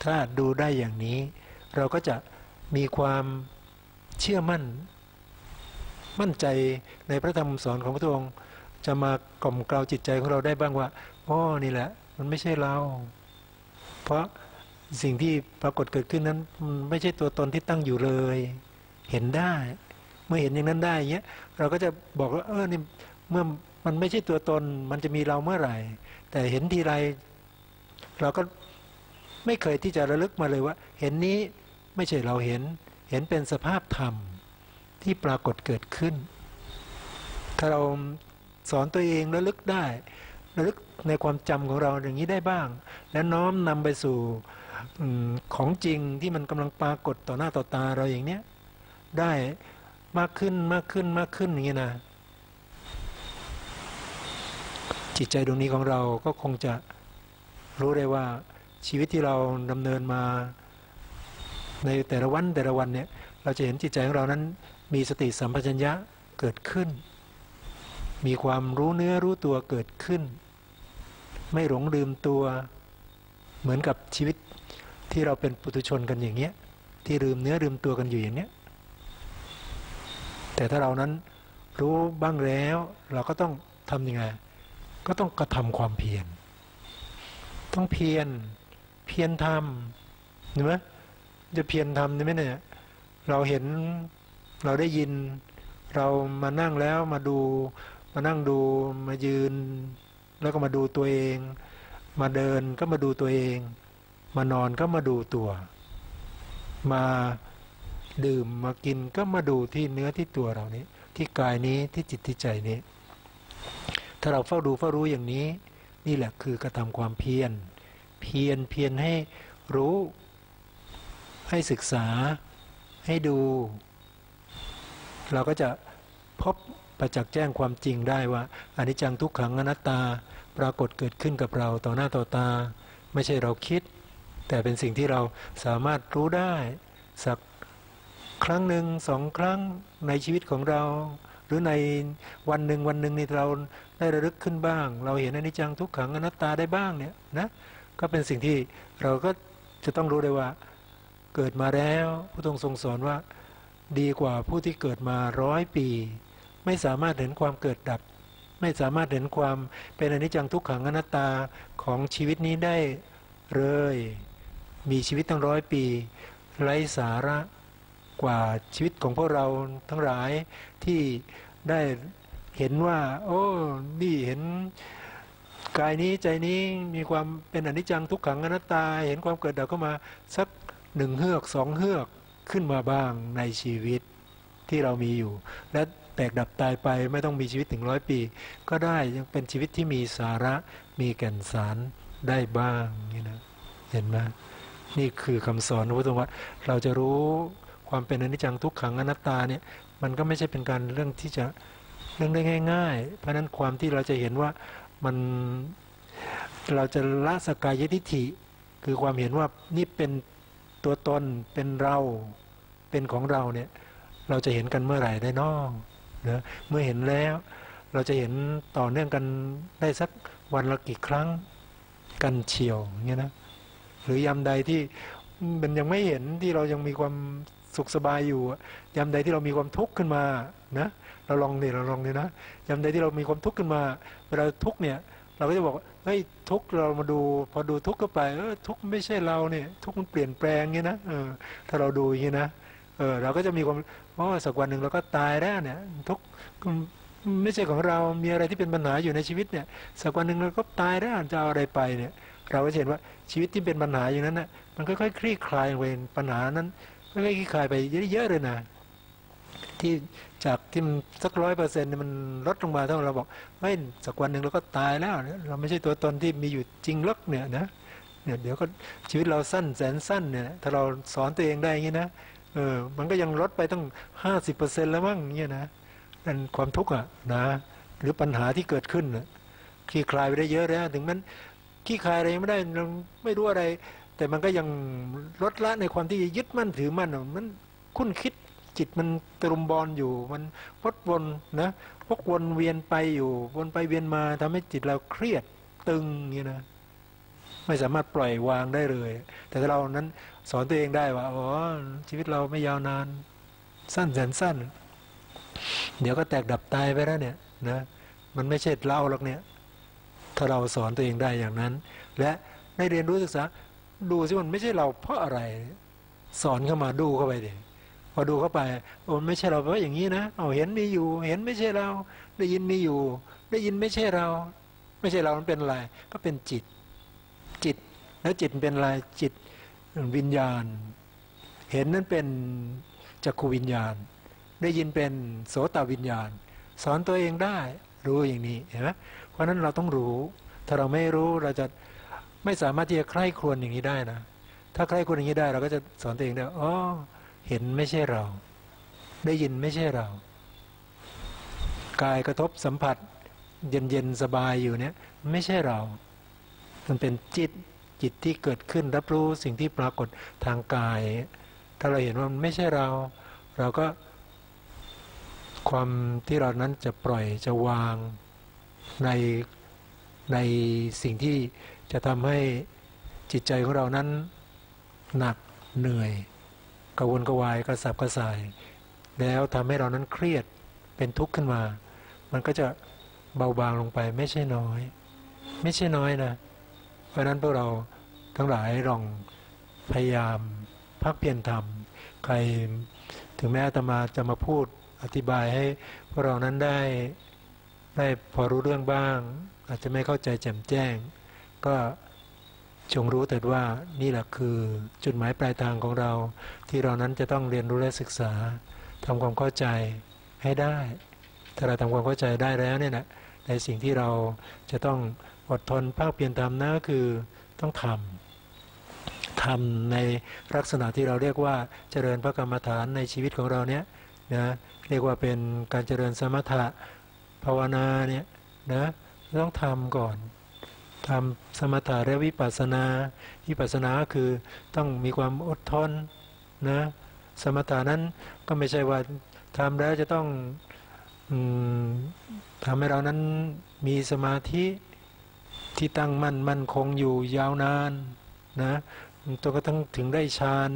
ถ้าดูได้อย่างนี้เราก็จะมีความเชื่อมั่นใจในพระธรรมสอนของพระองค์จะมากล่อมเกลาจิตใจของเราได้บ้างว่าอ๋อนี่แหละมันไม่ใช่เราเพราะสิ่งที่ปรากฏเกิดขึ้นนั้นไม่ใช่ตัวตนที่ตั้งอยู่เลยเห็นได้เมื่อเห็นอย่างนั้นได้เงี้ยเราก็จะบอกว่านี่เมื่อมันไม่ใช่ตัวตนมันจะมีเราเมื่อไหร่แต่เห็นทีไรเราก็ไม่เคยที่จะระลึกมาเลยว่าเห็นนี้ไม่ใช่เราเห็นเป็นสภาพธรรมที่ปรากฏเกิดขึ้นถ้าเราสอนตัวเองระลึกได้ระลึกในความจำของเราอย่างนี้ได้บ้างและน้อมนำไปสู่ของจริงที่มันกำลังปรากฏต่อหน้าต่อตาเราอย่างเนี้ยได้มากขึ้นอย่างนี้นะจิตใจดวงนี้ของเราก็คงจะรู้ได้ว่าชีวิตที่เราดำเนินมาในแต่ละวันเนี่ยเราจะเห็นจิตใจของเรานั้นมีสติสัมปชัญญะเกิดขึ้นมีความรู้เนื้อรู้ตัวเกิดขึ้นไม่หลงลืมตัวเหมือนกับชีวิตที่เราเป็นปุถุชนกันอย่างเงี้ยที่ลืมเนื้อลืมตัวกันอยู่อย่างเนี้ยแต่ถ้าเรานั้นรู้บ้างแล้วเราก็ต้องทำยังไงก็ต้องกระทำความเพียรต้องเพียรทำเห็นไหมจะเพียรทำใช่ไหมเนี่ยเราเห็นเราได้ยินเรามานั่งแล้วมาดูมานั่งดูมายืนแล้วก็มาดูตัวเองมาเดินก็มาดูตัวเองมานอนก็มาดูตัวมาดื่มมากินก็มาดูที่เนื้อที่ตัวเรานี้ที่กายนี้ที่จิตที่ใจนี้ถ้าเราเฝ้าดูเฝ้ารู้อย่างนี้นี่แหละคือกระทำความเพียรให้รู้ให้ศึกษาให้ดูเราก็จะพบประจักษ์แจ้งความจริงได้ว่าอนิจจังทุกขังอนัตตาปรากฏเกิดขึ้นกับเราต่อหน้าต่อตาไม่ใช่เราคิดแต่เป็นสิ่งที่เราสามารถรู้ได้สักครั้งหนึ่ง2 ครั้งในชีวิตของเราหรือในวันหนึ่งในเราได้ระลึกขึ้นบ้างเราเห็นอนิจจังทุกขังอนัตตาได้บ้างเนี่ยนะก็เป็นสิ่งที่เราก็จะต้องรู้ได้ว่าเกิดมาแล้วพระองค์ทรงสอนว่าดีกว่าผู้ที่เกิดมา100 ปีไม่สามารถเห็นความเกิดดับไม่สามารถเห็นความเป็นอนิจจังทุกขังอนัตตาของชีวิตนี้ได้เลยมีชีวิตตั้ง100 ปีไร้สาระกว่าชีวิตของพวกเราทั้งหลายที่ได้เห็นว่าโอ้นี่เห็น กายนี้ใจนี้มีความเป็นอนิจจังทุกขังอนัตตาเห็นความเกิดดับเข้ามาสักหนึ่งเฮือกสองเฮือกขึ้นมาบ้างในชีวิตที่เรามีอยู่และแตกดับตายไปไม่ต้องมีชีวิตถึงร้อยปีก็ได้ยังเป็นชีวิตที่มีสาระมีแก่นสารได้บ้างนี่นะเห็นไหมนี่คือคำสอนพุทธวจนะเราจะรู้ความเป็นอนิจจังทุกขังอนัตตาเนี่ยมันก็ไม่ใช่เป็นการเรื่องที่จะเรื่องได้ง่ายๆเพราะนั้นความที่เราจะเห็นว่ามันเราจะละสักกายทิฏฐิคือความเห็นว่านี่เป็นตัวตนเป็นเราเป็นของเราเนี่ยเราจะเห็นกันเมื่อไหร่ได้น้อนะเมื่อเห็นแล้วเราจะเห็นต่อเนื่องกันได้สักวันละกี่ครั้งกันเฉียวอย่างเงี้ยนะหรือยามใดที่มันยังไม่เห็นที่เรายังมีความสุขสบายอยู่ยามใดที่เรามีความทุกข์ขึ้นมานะเราลองเนี่ยนะยามใดที่เรามีความทุกข์ขึ้นมาเวลาทุกข์เนี่ยเราก็จะบอกเฮ้ยทุกข์เรามาดูพอดูทุกข์ก็ไปทุกข์ไม่ใช่เราเนี่ยทุกข์มันเปลี่ยนแปลงเงี้ยนะถ้าเราดูอย่างเงี้ยนะเราก็จะมีความว่าสักวันหนึ่งเราก็ตายแล้วเนี่ยทุกข์ไม่ใช่ของเรามีอะไรที่เป็นปัญหาอยู่ในชีวิตเนี่ยสักวันหนึ่งเราก็ตายแล้วจะเอาอะไรไปเนี่ยเราก็เห็นว่าชีวิตที่เป็นปัญหาอย่างนั้นน่ะมันค่อยๆคลี่คลายเวรปัญหานั้นค่อยๆคลี่คลายไปเยอะๆเลยนะที่จากที่มันสัก 100% มันลดลงมาเท่าเราบอกไม่สักวันหนึ่งเราก็ตายแล้วเราไม่ใช่ตัวตนที่มีอยู่จริงหรอกเนี่ยนะเดี๋ยวก็ชีวิตเราสั้นแสนสั้นเนี่ยถ้าเราสอนตัวเองได้อย่างนี้นะมันก็ยังลดไปตั้ง 50% แล้วมั้งเนี่ยนะนั่นความทุกข์อ่ะนะหรือปัญหาที่เกิดขึ้นคลี่คลายไปได้เยอะแล้วถึงนั้นคลี่คลายอะไรไม่ได้ไม่รู้อะไรแต่มันก็ยังลดละในความที่ยึดมั่นถือมั่นมันคุ้นคิดจิตมันตรุมบอลอยู่มันวกวนนะวกวนเวียนไปอยู่วนไปเวียนมาทำให้จิตเราเครียดตึงนี่นะไม่สามารถปล่อยวางได้เลยแต่ถ้าเรานั้นสอนตัวเองได้ว่าอ๋อชีวิตเราไม่ยาวนานสั้นแสนสั้นเดี๋ยวก็แตกดับตายไปแล้วเนี่ยนะมันไม่ใช่เราหรอกเนี่ยถ้าเราสอนตัวเองได้อย่างนั้นและได้เรียนรู้ศึกษาดูสิมันไม่ใช่เราเพราะอะไรสอนเข้ามาดูเข้าไปดิพอดูเข้าไปมันไม่ใช่เราเพราะอย่างนี้นะเอาเห็นมีอยู่เห็นไม่ใช่เราได้ยินมีอยู่ได้ยินไม่ใช่เราไม่ใช่เรามันเป็นอะไรก็เป็นจิตแล้วจิตเป็นอะไรจิตวิญญาณเห็นนั้นเป็นจักขุวิญญาณได้ยินเป็นโสตวิญญาณสอนตัวเองได้รู้อย่างนี้เห็นไหมเพราะฉะนั้นเราต้องรู้ถ้าเราไม่รู้เราจะไม่สามารถที่จะใคร่ครวญอย่างนี้ได้นะถ้าใคร่ครวญอย่างนี้ได้เราก็จะสอนตัวเองได้อ๋อเห็นไม่ใช่เราได้ยินไม่ใช่เรากายกระทบสัมผัสเย็นๆสบายอยู่เนี่ยไม่ใช่เรามันเป็นจิตที่เกิดขึ้นรับรู้สิ่งที่ปรากฏทางกายถ้าเราเห็นว่ามันไม่ใช่เราเราก็ความที่เรานั้นจะปล่อยจะวางในสิ่งที่จะทำให้จิตใจของเรานั้นหนักเหนื่อยกระวนกระวายกระสับกระส่ายแล้วทำให้เรานั้นเครียดเป็นทุกข์ขึ้นมามันก็จะเบาบางลงไปไม่ใช่น้อยไม่ใช่น้อยนะเพราะนั้นพวกเราทั้งหลายลองพยายามพักเพียรทำใครถึงแม้อาตมาจะมาพูดอธิบายให้พวกเรานั้นได้พอรู้เรื่องบ้างอาจจะไม่เข้าใจแจ่มแจ้งก็จงรู้เถิดว่านี่แหละคือจุดหมายปลายทางของเราที่เรานั้นจะต้องเรียนรู้และศึกษาทำความเข้าใจให้ได้ถ้าเราทำความเข้าใจได้แล้วเนี่ยนะในสิ่งที่เราจะต้องอดทนภาคเพียรทำนะคือต้องทำในลักษณะที่เราเรียกว่าเจริญพระกรรมฐานในชีวิตของเราเนี้ยนะเรียกว่าเป็นการเจริญสมถะภาวนาเนี่ยนะต้องทำก่อนทำสมถะและวิปัสสนาคือต้องมีความอดทนนะสมถะนั้นก็ไม่ใช่ว่าทำแล้วจะต้องทำให้เรานั้นมีสมาธิที่ตั้งมั่นคงอยู่ยาวนานนะจนกระทั่งถึงได้ฌาน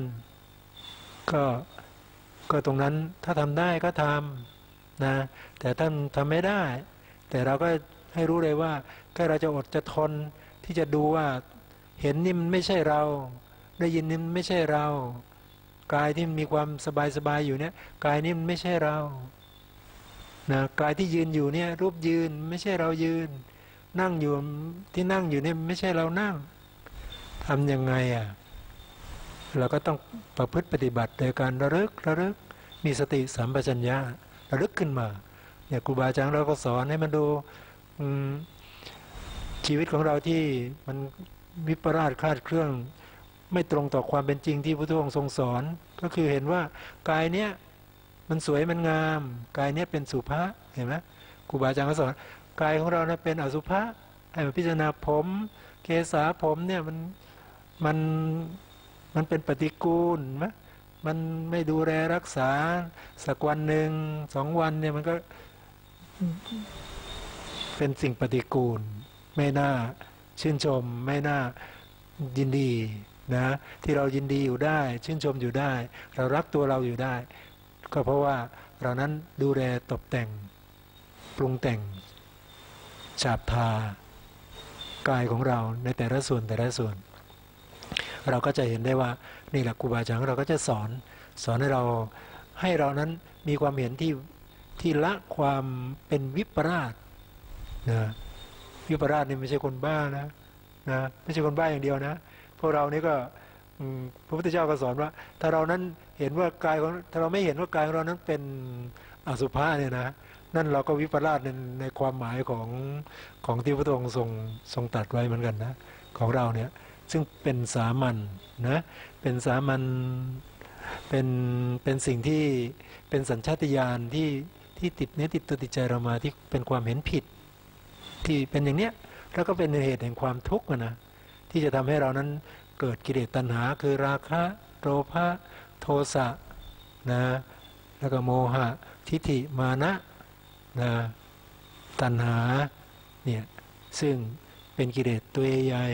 ก็ตรงนั้นถ้าทำได้ก็ทำนะแต่ท่านทำไม่ได้แต่เราก็ให้รู้เลยว่าแค่เราจะอดจะทนที่จะดูว่าเห็นนี่มันไม่ใช่เราได้ยินนี่มันไม่ใช่เรากายที่มีความสบายอยู่เนี่ยกายนี่มันไม่ใช่เรานะกายที่ยืนอยู่เนี่ยรูปยืนไม่ใช่เรายืน นั่งอยู่ที่นั่งอยู่เนี่ยไม่ใช่เรานั่งทำยังไงอ่ะเราก็ต้องประพฤติปฏิบัติโดยการระลึกมีสติสัมปชัญญะระลึกขึ้นมาเนี่ยครูบาอาจารย์เราก็สอนให้มันดูชีวิตของเราที่มันวิปลาสคลาดเคลื่อนไม่ตรงต่อความเป็นจริงที่พระพุทธองค์ทรงสอนก็คือเห็นว่ากายเนี้ยมันสวยมันงามกายเนี้ยเป็นสุภะเห็นไหมครูบาอาจารย์ก็สอนกายของเราเนี่ยเป็นอสุภะให้มาพิจารณาผมเกศาผมเนี่ยมันเป็นปฏิกูลไหมมันไม่ดูแลรักษาสักวันหนึ่งสองวันเนี่ยมันก็เป็นสิ่งปฏิกูลไม่น่าชื่นชมไม่น่ายินดีนะที่เรายินดีอยู่ได้ชื่นชมอยู่ได้เรารักตัวเราอยู่ได้ก็เพราะว่าเรานั้นดูแลตกแต่งปรุงแต่งฉาบทากายของเราในแต่ละส่วนเราก็จะเห็นได้ว่านี่แหละครูบาอาจารย์เราก็จะสอนให้เรานั้นมีความเห็นที่ละความเป็นวิปลาสนะวิปลาสนี่ไม่ใช่คนบ้านะไม่ใช่คนบ้าอย่างเดียวนะพวกเรานี่ก็พระพุทธเจ้าก็สอนว่าถ้าเรานั้นเห็นว่ากายของถ้าเราไม่เห็นว่ากายของเรานั้นเป็นอสุภะเนี่ยนะนั่นเราก็วิปลาสในความหมายของที่พระองค์ทรงตรัสไว้เหมือนกันนะของเราเนี่ยซึ่งเป็นสามัญนะเป็นสามัญเป็นสิ่งที่เป็นสัญชาตญาณที่ติดเนื้อติดตัวติดใจเรามาที่เป็นความเห็นผิดที่เป็นอย่างเนี้ยแล้วก็เป็นเหตุแห่งความทุกข์นะที่จะทำให้เรานั้นเกิดกิเลสตัณหาคือราคะโลภะโทสะนะแล้วก็โมหะทิฏฐิมานะนะตัณหาเนี่ยซึ่งเป็นกิเลสตัวใหญ่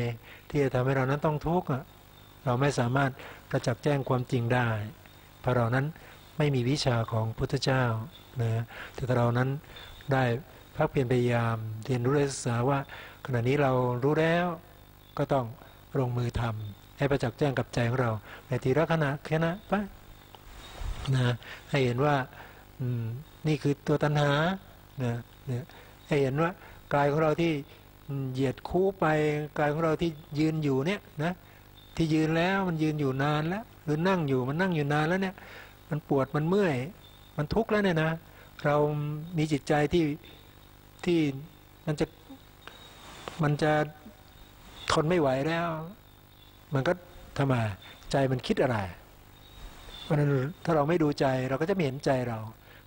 ที่จะทำให้เรานั้นต้องทุกข์เราไม่สามารถกระจัดแจ้งความจริงได้เพราะเรานั้นไม่มีวิชาของพุทธเจ้านะแต่เรานั้นได้พักเพียรพยายามเรียนรู้ศึกษาว่าขณะนี้เรารู้แล้วก็ต้องลงมือทำให้ประจักษ์แจ้งกับใจของเราในทีละขณะแค่นั้นไปนะให้เห็นว่านี่คือตัวตัณหานะเนี่ยให้เห็นว่ากายของเราที่เหยียดคู่ไปกายของเราที่ยืนอยู่เนี่ยนะที่ยืนแล้วมันยืนอยู่นานแล้วหรือนั่งอยู่มันนั่งอยู่นานแล้วเนี่ยมันปวดมันเมื่อยมันทุกข์แล้วเนี่ยนะเรามีจิตใจที่มันจะทนไม่ไหวแล้วมันก็ทำไมใจมันคิดอะไรเพราะฉะนั้นถ้าเราไม่ดูใจเราก็จะไม่เห็นใจเรา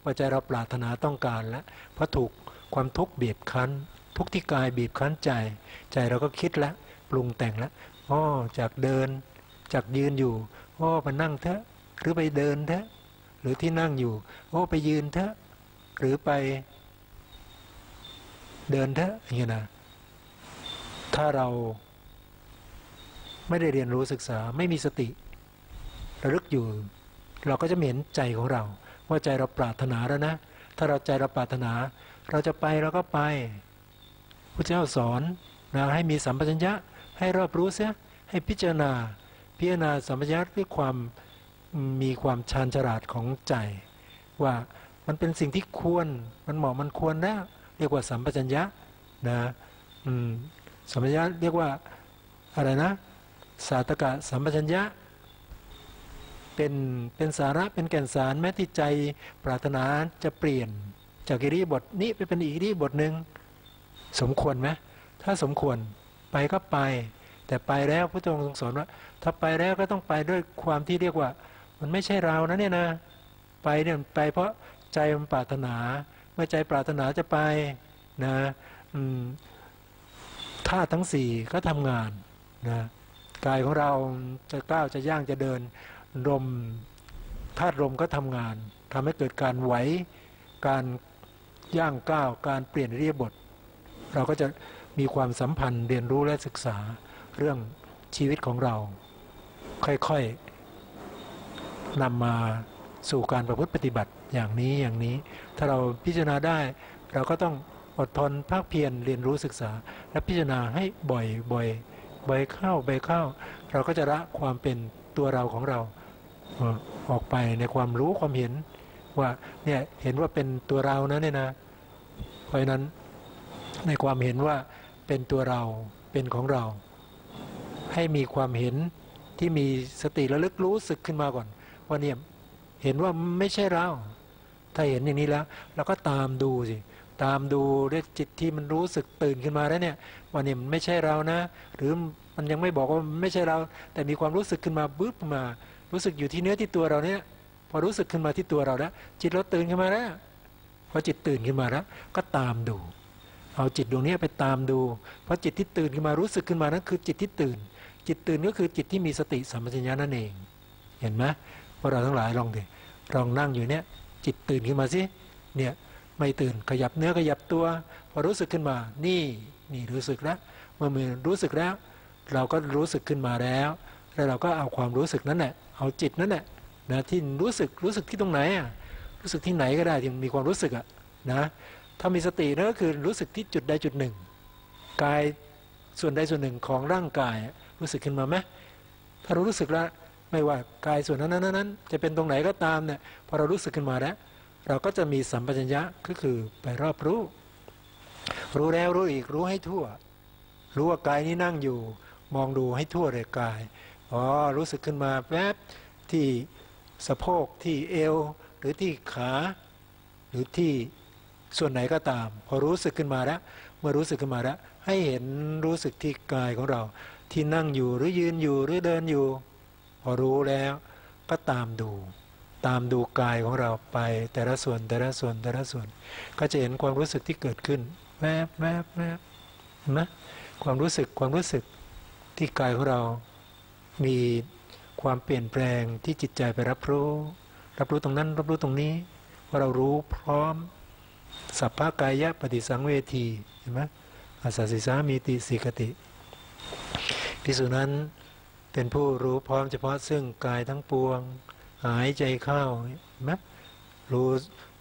ว่าใจเราปรารถนาต้องการแล้วเพราะถูกความทุกข์บีบคั้นทุกที่กายบีบคั้นใจเราก็คิดแล้วปรุงแต่งแล้วอ๋อจากเดินจากยืนอยู่อ๋อไปนั่งเถอะหรือไปเดินเถอะหรือที่นั่งอยู่อ๋อไปยืนเถอะหรือไปเดินเถอะอย่างนี้นะถ้าเราไม่ได้เรียนรู้ศึกษาไม่มีสติระลึกอยู่เราก็จะเห็นใจของเราว่าใจเราปรารถนาแล้วนะถ้าเราใจเราปรารถนาเราจะไปเราก็ไปพระเจ้าสอนนะให้มีสัมปชัญญะให้รอบรู้เสียให้พิจารณาสัมปชัญญะด้วยความมีความชาญฉลาดของใจว่ามันเป็นสิ่งที่ควรมันเหมาะมันควรนะเรียกว่าสัมปชัญญะนะสัมปชัญญะเรียกว่าอะไรนะสาตกะสัมปชัญญะเป็นสาระเป็นแก่นสารแม้ที่ใจปรารถนาจะเปลี่ยนจากอิริยาบถนี้ไปเป็นอีกอิริยาบถหนึ่งสมควรไหมถ้าสมควรไปก็ไปแต่ไปแล้วพระองค์ทรงสอนว่าถ้าไปแล้วก็ต้องไปด้วยความที่เรียกว่ามันไม่ใช่เรานะเนี่ยนะไปเนี่ยไปเพราะใจมันปรารถนาเมื่อใจปรารถนาจะไปนะธาตุทั้งสี่ก็ทำงานนะกายของเราจะก้าวจะย่างจะเดินลมธาตุลมก็ทำงานทำให้เกิดการไหวการย่างก้าวการเปลี่ยนเรียบบทเราก็จะมีความสัมพันธ์เรียนรู้และศึกษาเรื่องชีวิตของเราค่อยๆนำมาสู่การประพฤติปฏิบัติอย่างนี้ถ้าเราพิจารณาได้เราก็ต้องอดทนภาคเพียรเรียนรู้ศึกษาและพิจารณาให้บ่อยเข้าเราก็จะละความเป็นตัวเราของเราออกไปในความรู้ความเห็นว่าเนี่ยเห็นว่าเป็นตัวเรานะเนี่ยนะเพราะฉะนั้นในความเห็นว่า เป็นตัวเราเป็นของเราให้มีความเห็นที่มีสติระลึกรู้สึกขึ้นมาก่อนว่าเนี่ยเห็นว่าไม่ใช่เราถ้าเห็นอย่างนี้แล้วเราก็ตามดูสิตามดูด้วยจิตที่มันรู้สึกตื่นขึ้นมาแล้วเนี่ยว่าเนี่ยมันไม่ใช่เรานะหรือมันยังไม่บอกว่าไม่ใช่เราแต่มีความรู้สึกขึ้นมาบึ้บมารู้สึกอยู่ที่เนื้อที่ตัวเราเนี่ยพอรู้สึกขึ้นมาที่ตัวเราแล้วจิตเราตื่นขึ้นมาแล้วพอจิตตื่นขึ้นมาแล้วก็ตามดูเอาจิตดวงนี้ไปตามดูเพราะจิตที่ตื่นขึ้นมารู้สึกขึ้นมานั้นคือจิตที่ตื่นจิตตื่นก็คือจิตที่มีสติสัมปชัญญะนั่นเองเห็นไหมว่าเราทั้งหลายลองดิลองนั่งอยู่เนี่ยจิตตื่นขึ้นมาสิเนี่ยไม่ตื่นขยับเนื้อขยับตัวพอรู้สึกขึ้นมานี่รู้สึกแล้วเมื่อมีรู้สึกแล้วเราก็รู้สึกขึ้นมาแล้วแล้วเราก็เอาความรู้สึกนั้นแหละเอาจิตนั้นแหละนะที่รู้สึกที่ตรงไหนอ่ะรู้สึกที่ไหนก็ได้ยังมีความรู้สึกอ่ะนะถ้ามีสตินั่นก็คือรู้สึกที่จุดใดจุดหนึ่งกายส่วนใดส่วนหนึ่งของร่างกายรู้สึกขึ้นมาไหมถ้ารู้สึกแล้วไม่ว่ากายส่วนนั้นจะเป็นตรงไหนก็ตามเนี่ยพอเรารู้สึกขึ้นมาแล้วเราก็จะมีสัมปชัญญะก็คือไปรอบรู้แล้วรู้อีกรู้ให้ทั่วรู้ว่ากายนี้นั่งอยู่มองดูให้ทั่วเลยกายอ๋อรู้สึกขึ้นมาแวบที่สะโพกที่เอวหรือที่ขาหรือที่ส่วนไหนก็ตามพอรู้สึกขึ้นมาแล้วเมื่อรู้สึกขึ้นมาแล้วให้เห็นรู้สึกที่กายของเราที่นั่งอยู่หรือยืนอยู่หรือเดินอยู่พอรู้แล้วก็ตามดูกายของเราไปแต่ละส่วนก็จะเห็นความรู้สึกที่เกิดขึ้นแวบนะความรู้สึกที่กายของเรามีความเปลี่ยนแปลงที่จิตใจไปรับรู้ตรงนั้นรับรู้ตรงนี้ว่าเรารู้พร้อมสัพพกายะปฏิสังเวทีเห็นไหมอาศัสสิสามีติสิกติภิกษุนั้นเป็นผู้รู้พร้อมเฉพาะซึ่งกายทั้งปวงหายใจเข้านะรู้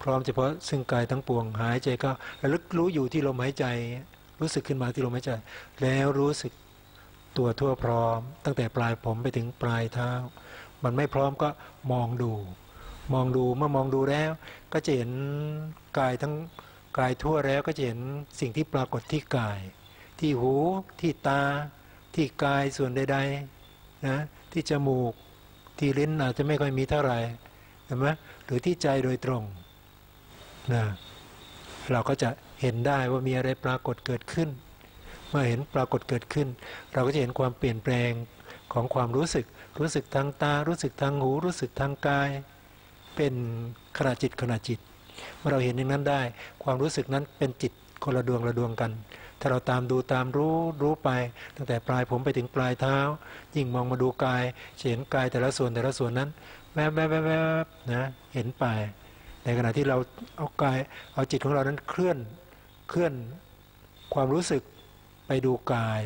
พร้อมเฉพาะซึ่งกายทั้งปวงหายใจเข้าระลึกรู้อยู่ที่ลมหายใจรู้สึกขึ้นมาที่ลมหายใจแล้วรู้สึกตัวทั่วพร้อมตั้งแต่ปลายผมไปถึงปลายเท้ามันไม่พร้อมก็มองดูเมื่อมองดูแล้วก็จะเห็นกายทั่วแล้วก็จะเห็นสิ่งที่ปรากฏที่กายที่หูที่ตาที่กายส่วนใดๆนะที่จมูกที่ลิ้นอาจจะไม่ค่อยมีเท่าไหร่เห็นไหมหรือที่ใจโดยตรงนะเราก็จะเห็นได้ว่ามีอะไรปรากฏเกิดขึ้นเมื่อเห็นปรากฏเกิดขึ้นเราก็จะเห็นความเปลี่ยนแปลงของความรู้สึกทางตารู้สึกทางหูรู้สึกทางกายเป็นขณะจิตเมื่อเราเห็นอย่างนั้นได้ความรู้สึกนั้นเป็นจิตคนละดวงกันถ้าเราตามดูตามรู้ไปตั้งแต่ปลายผมไปถึงปลายเท้ายิ่งมองมาดูกายเห็นกายแต่ละส่วนนั้นแวบนะเห็นไปในขณะที่เราเอากายเอาจิตของเรานั้นเคลื่อนความรู้สึกไปดูกาย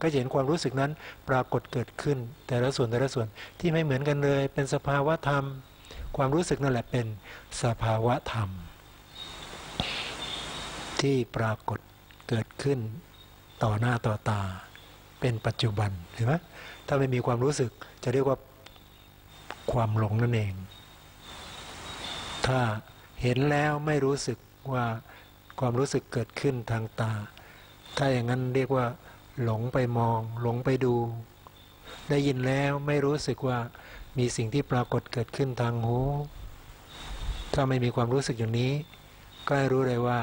ก็เห็นความรู้สึกนั้นปรากฏเกิดขึ้นแต่ละส่วนที่ไม่เหมือนกันเลยเป็นสภาวะธรรมความรู้สึกนั่นแหละเป็นสภาวะธรรมที่ปรากฏเกิดขึ้นต่อหน้าต่อตาเป็นปัจจุบันเห็นไหมถ้าไม่มีความรู้สึกจะเรียกว่าความหลงนั่นเองถ้าเห็นแล้วไม่รู้สึกว่าความรู้สึกเกิดขึ้นทางตาถ้าอย่างนั้นเรียกว่าหลงไปมองหลงไปดูได้ยินแล้วไม่รู้สึกว่ามีสิ่งที่ปรากฏเกิดขึ้นทางหูถ้าไม่มีความรู้สึกอย่างนี้ก็ให้รู้เลยว่า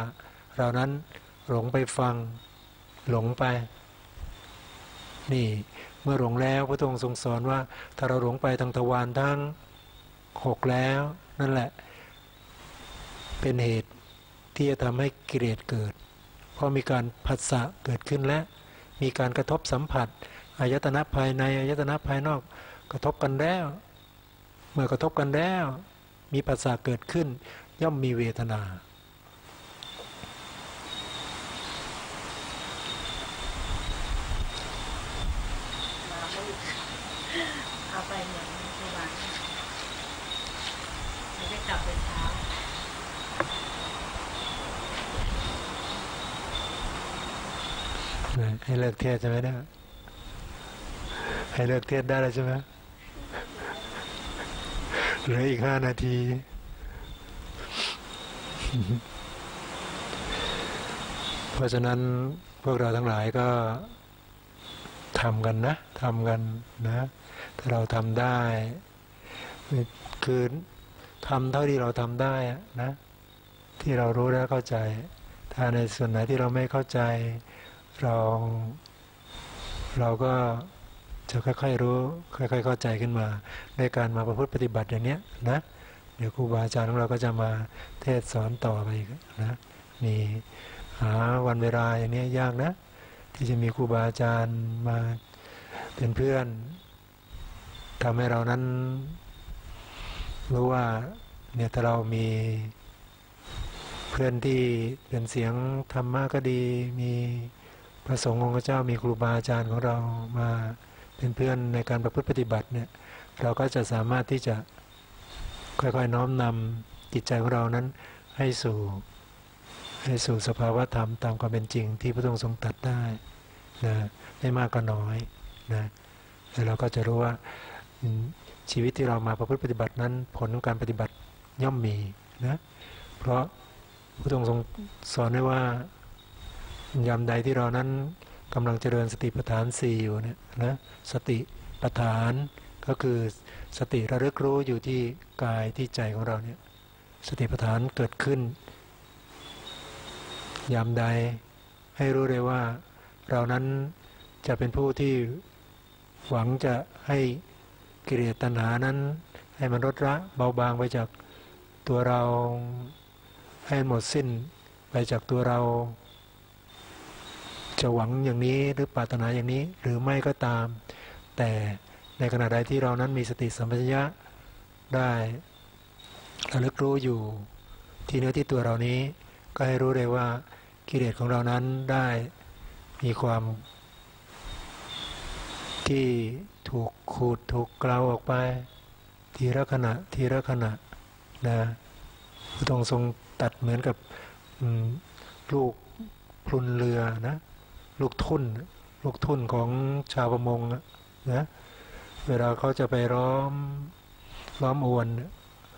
เรานั้นหลงไปฟังหลงไปนี่เมื่อหลงแล้วพระองค์ทรงสอนว่าถ้าเราหลงไปทางทวารทั้ง6แล้วนั่นแหละเป็นเหตุที่จะทำให้กิเลสเกิดเพราะมีการผัสสะเกิดขึ้นและมีการกระทบสัมผัสอายตนะภายในอายตนะภายนอกกระทบกันแล้วเมื่อกระทบกันแล้วมีผัสสะเกิดขึ้นย่อมมีเวทนาเอาไปเหมือนเมื่อวานไม่ได้กลับไปเช้าให้เลิกเทศใช่ไหมเนี่ยให้เลิกเทศได้แล้วใช่ไหมเหลืออีก5 นาทีเพราะฉะนั้นพ วกเราทั้งหลายก็ทำกันนะทำกันนะถ้าเราทำได้คือทำเท่าที่เราทำได้นะที่เรารู้และเข้าใจถ้าในส่วนไหนที่เราไม่เข้าใจเราก็จะค่อยๆรู้ค่อยๆเข้าใจขึ้นมาในการมาประพฤติปฏิบัติอย่างเนี้ยนะเดี๋ยวครูบาอาจารย์ของเราก็จะมาเทศสอนต่อไปนะนี่หาวันเวลาอย่างนี้ยากนะที่จะมีครูบาอาจารย์มาเป็นเพื่อนทำให้เรานั้นรู้ว่าเนี่ยถ้าเรามีเพื่อนที่เป็นเสียงธรรมะก็ดีมีพระสงฆ์องค์พระเจ้ามีครูบาอาจารย์ของเรามาเป็นเพื่อนในการประพฤติปฏิบัติเนี่ยเราก็จะสามารถที่จะค่อยๆน้อมนำจิตใจของเรานั้นให้สู่สภาวะธรรมตามความเป็นจริงที่พระองค์ทรงตรัสได้นะไม่มากก็น้อยนะแล้วเราก็จะรู้ว่าชีวิตที่เรามาประพฤติปฏิบัตินั้นผลของการปฏิบัติย่อมมีนะเพราะพระองค์ทรงสอนไว้ว่ายามใดที่เรานั้นกำลังเจริญสติปัฏฐานสี่อยู่เนี่ยนะสติปัฏฐานก็คือสติระลึกรู้อยู่ที่กายที่ใจของเราเนี่ยสติปัฏฐานเกิดขึ้นยามใดให้รู้เลยว่าเรานั้นจะเป็นผู้ที่หวังจะให้กิเลสตัณหานั้นให้มันลดละเบาบางไปจากตัวเราให้หมดสิ้นไปจากตัวเราจะหวังอย่างนี้หรือปรารถนาอย่างนี้หรือไม่ก็ตามแต่ในขณะใดที่เรานั้นมีสติสัมปชัญญะได้ระลึกรู้อยู่ที่เนื้อที่ตัวเรานี้ก็ให้รู้เลยว่ากิเลสของเรานั้นได้มีความที่ถูกขูดถูกเกลาออกไปทีละขณะนะพระองค์ทรงตัดเหมือนกับลูกพลุนเรือนะลูกทุ่นของชาวประมงนะเวลาเขาจะไปล้อมอวน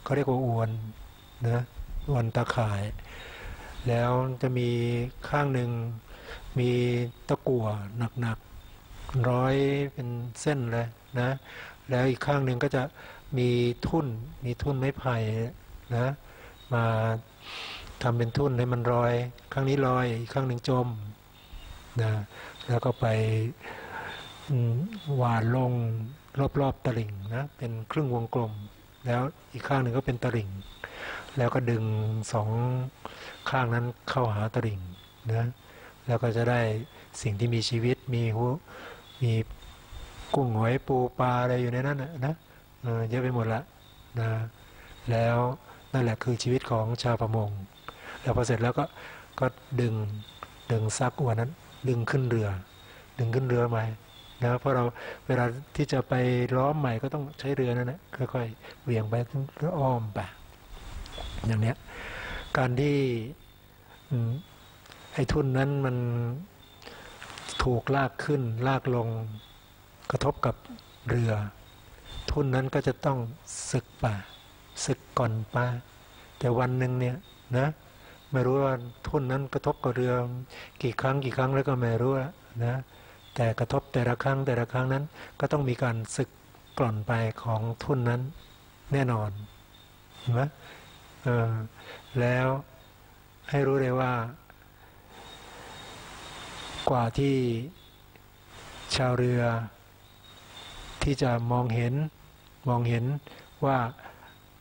เขาเรียกว่าอวนนะอวนตะข่ายแล้วจะมีข้างหนึ่งมีตะกั่วหนักๆร้อยเป็นเส้นเลยนะแล้วอีกข้างหนึ่งก็จะมีทุ่นไม้ไผ่นะมาทำเป็นทุ่นให้มันลอยข้างนี้ลอยอีกข้างหนึ่งจมนะแล้วก็ไปหวานลงรอบตลิ่งนะเป็นครึ่งวงกลมแล้วอีกข้างหนึ่งก็เป็นตลิ่งแล้วก็ดึงสองข้างนั้นเข้าหาตลิ่งนะแล้วก็จะได้สิ่งที่มีชีวิตมีกุ้งหอยปูปลาอะไรอยู่ในนั้นนะเยอะไปหมดละนะแล้วนั่นแหละคือชีวิตของชาวประมงแล้วพอเสร็จแล้วก็ดึงซักอวนนั้นดึงขึ้นเรือใหม่นะเพราะเราเวลาที่จะไปล้อมใหม่ก็ต้องใช้เรือนั่นนะค่อยๆเหวี่ยงไปอ้อมไปอย่างเนี้ยการที่ไอ้ทุ่นนั้นมันถูกลากขึ้นลากลงกระทบกับเรือทุ่นนั้นก็จะต้องศึกก่อนแต่วันหนึ่งเนี่ยนะไม่รู้ว่าทุ่นนั้นกระทบกับเรือกี่ครั้งแล้วก็ไม่รู้นะแต่กระทบแต่ละครั้งนั้นก็ต้องมีการสึกกล่อนไปของทุ่นนั้นแน่นอนเห็นไหมแล้วให้รู้เลยว่ากว่าที่ชาวเรือที่จะมองเห็นว่า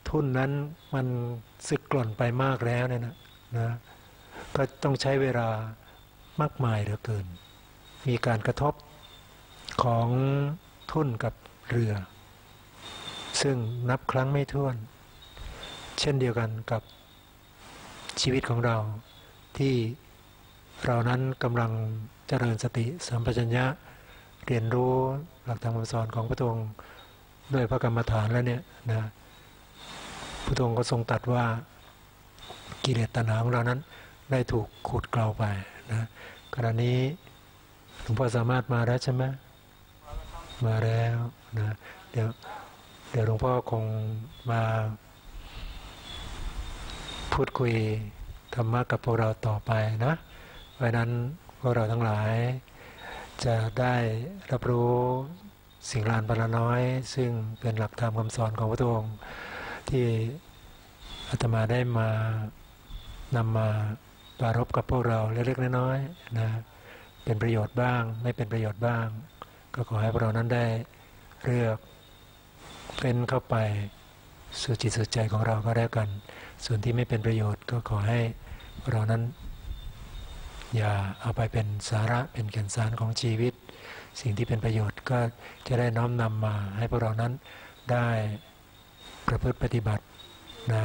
ทุ่นนั้นมันสึกกล่อนไปมากแล้วเนี่ยนะก็ต้องใช้เวลามากมายเหลือเกินมีการกระทบของทุ่นกับเรือซึ่งนับครั้งไม่ถ้วนเช่นเดียวกันกับชีวิตของเราที่เรานั้นกำลังเจริญสติสัมปชัญญะเรียนรู้หลักธรรมคำสอนของพระองค์ด้วยพระกรรมฐานแล้วเนี่ยนะพระองค์ก็ทรงตรัสว่ากิเลสตัณหาของเรานั้นได้ถูกขูดเกลาไปนะขณะนี้หลวงพ่อสามารถมาแล้วใช่ไหมมาแล้วนะเดี๋ยวหลวงพ่อคงมาพูดคุยธรรมะกับพวกเราต่อไปนะเพราะนั้น พวกเราทั้งหลายจะได้รับรู้สิ่งลานปรน้อยซึ่งเป็นหลักธรรมคำสอนของพระองค์ที่อาตมาได้มานำมาปรารภกับพวกเราเล็กๆน้อยๆนะเป็นประโยชน์บ้างไม่เป็นประโยชน์บ้างก็ขอให้พวกเรานั้นได้เลือกเฟ้นเข้าไปสู่จิตสู่ใจของเราก็แล้วกันส่วนที่ไม่เป็นประโยชน์ก็ขอให้เรานั้นอย่าเอาไปเป็นสาระเป็นแก่นสารของชีวิตสิ่งที่เป็นประโยชน์ก็จะได้น้อมนำมาให้พวกเรานั้นได้ประพฤติปฏิบัตินะ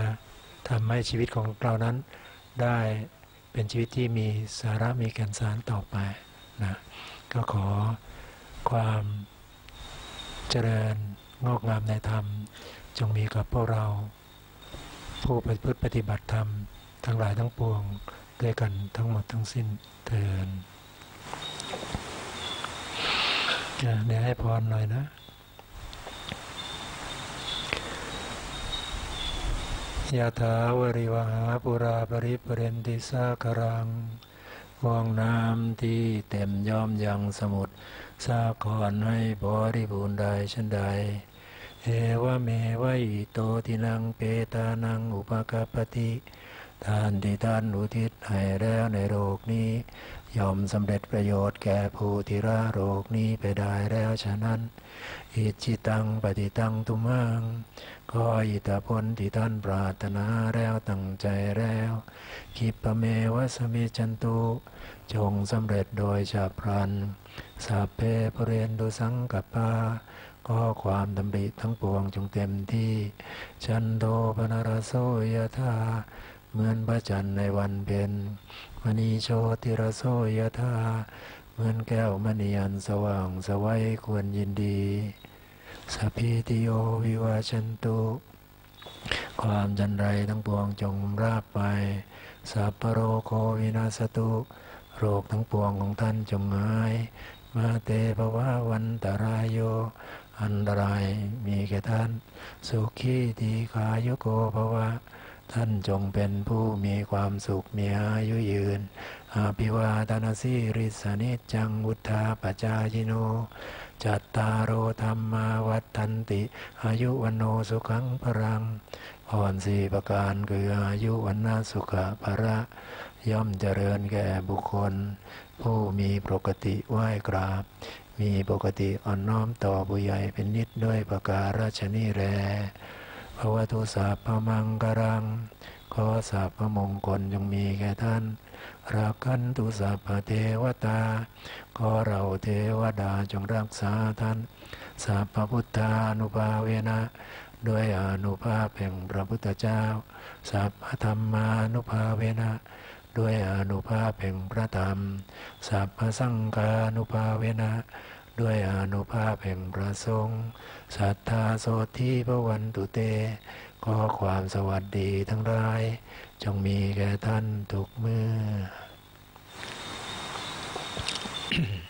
ทำให้ชีวิตของเรานั้นได้เป็นชีวิตที่มีสาระมีแก่นสารต่อไปนะก็ขอความเจริญงอกงามในธรรมจงมีกับพวกเราผู้ประพฤติปฏิบัติธรรมทั้งหลายทั้งปวงด้วยกันทั้งหมดทั้งสิ้นเถิดเดี๋ยวให้พรหน่อยนะยะถาวริวหาปุราปริปุเรนติสาครังว่องน้ำที่เต็มย่อมยังสมุทรสาครให้บริบูรณ์ได้เช่นใดเอวะเมวะอิโตตินังเปตานังอุปกัปปติทานที่ท่านอุทิศให้แล้วในโลกนี้ย่อมสำเร็จประโยชน์แก่ผู้ที่ละโลกนี้ไปได้แล้วฉะนั้นอิจิตังปฏิตังตุมังขออิทธิพลที่ท่านปรารถนาแล้วตั้งใจแล้วคิปเมวะสมิจันตุจงสำเร็จโดยฉับพลันสัพเพปุเรนตุสังกัปปาก็ความดำริทั้งปวงจงเต็มที่ชันโทปนารโสยธาเหมือนพระจันทร์ในวันเพ็ญมณีโชติระโสยธาเหมือนแก้วมณีอันสว่างสวัยควรยินดีสัพพิติโยวิวาชันตุความจันไรทั้งปวงจงราบไปสัพพโรโควินาศตุโรคทั้งปวงของท่านจงหายมาเตภวะวันตรายโยอันตรายมีแก่ท่านสุขีทีขายุโกภวะท่านจงเป็นผู้มีความสุขมีอายุยืนอาภิวาทนาสิริสนิจังวุธาปจายิโนจัตตารโอธรรมาวัฏทันติอายุวันโนสุขังพรังอ่อนสี่ประการคืออายุวันนาสุขะภระย่อมเจริญแก่บุคคลผู้มีปกติไหว้กราบมีปกติอ่อนน้อมต่อผู้ใหญ่เป็นนิดด้วยประการฉนี้แลภวตุสัพพมังคลังขอสัพพมงคลจงมีแก่ท่านรักขันตุสัพพเทวตาขอเราเทวดาจงรักษาท่านสัพพพุทธานุภาเวนะด้วยอานุภาพแห่งพระพุทธเจ้าสัพพธรรมานุภาเวนะด้วยอานุภาพแห่งพระธรรมสัพพสังฆานุภาเวนะด้วยอานุภาพแห่งพระสงฆ์สัทธาโสธิภวันตุเตขอความสวัสดีทั้งหลายจงมีแก่ท่านทุกเมื่อ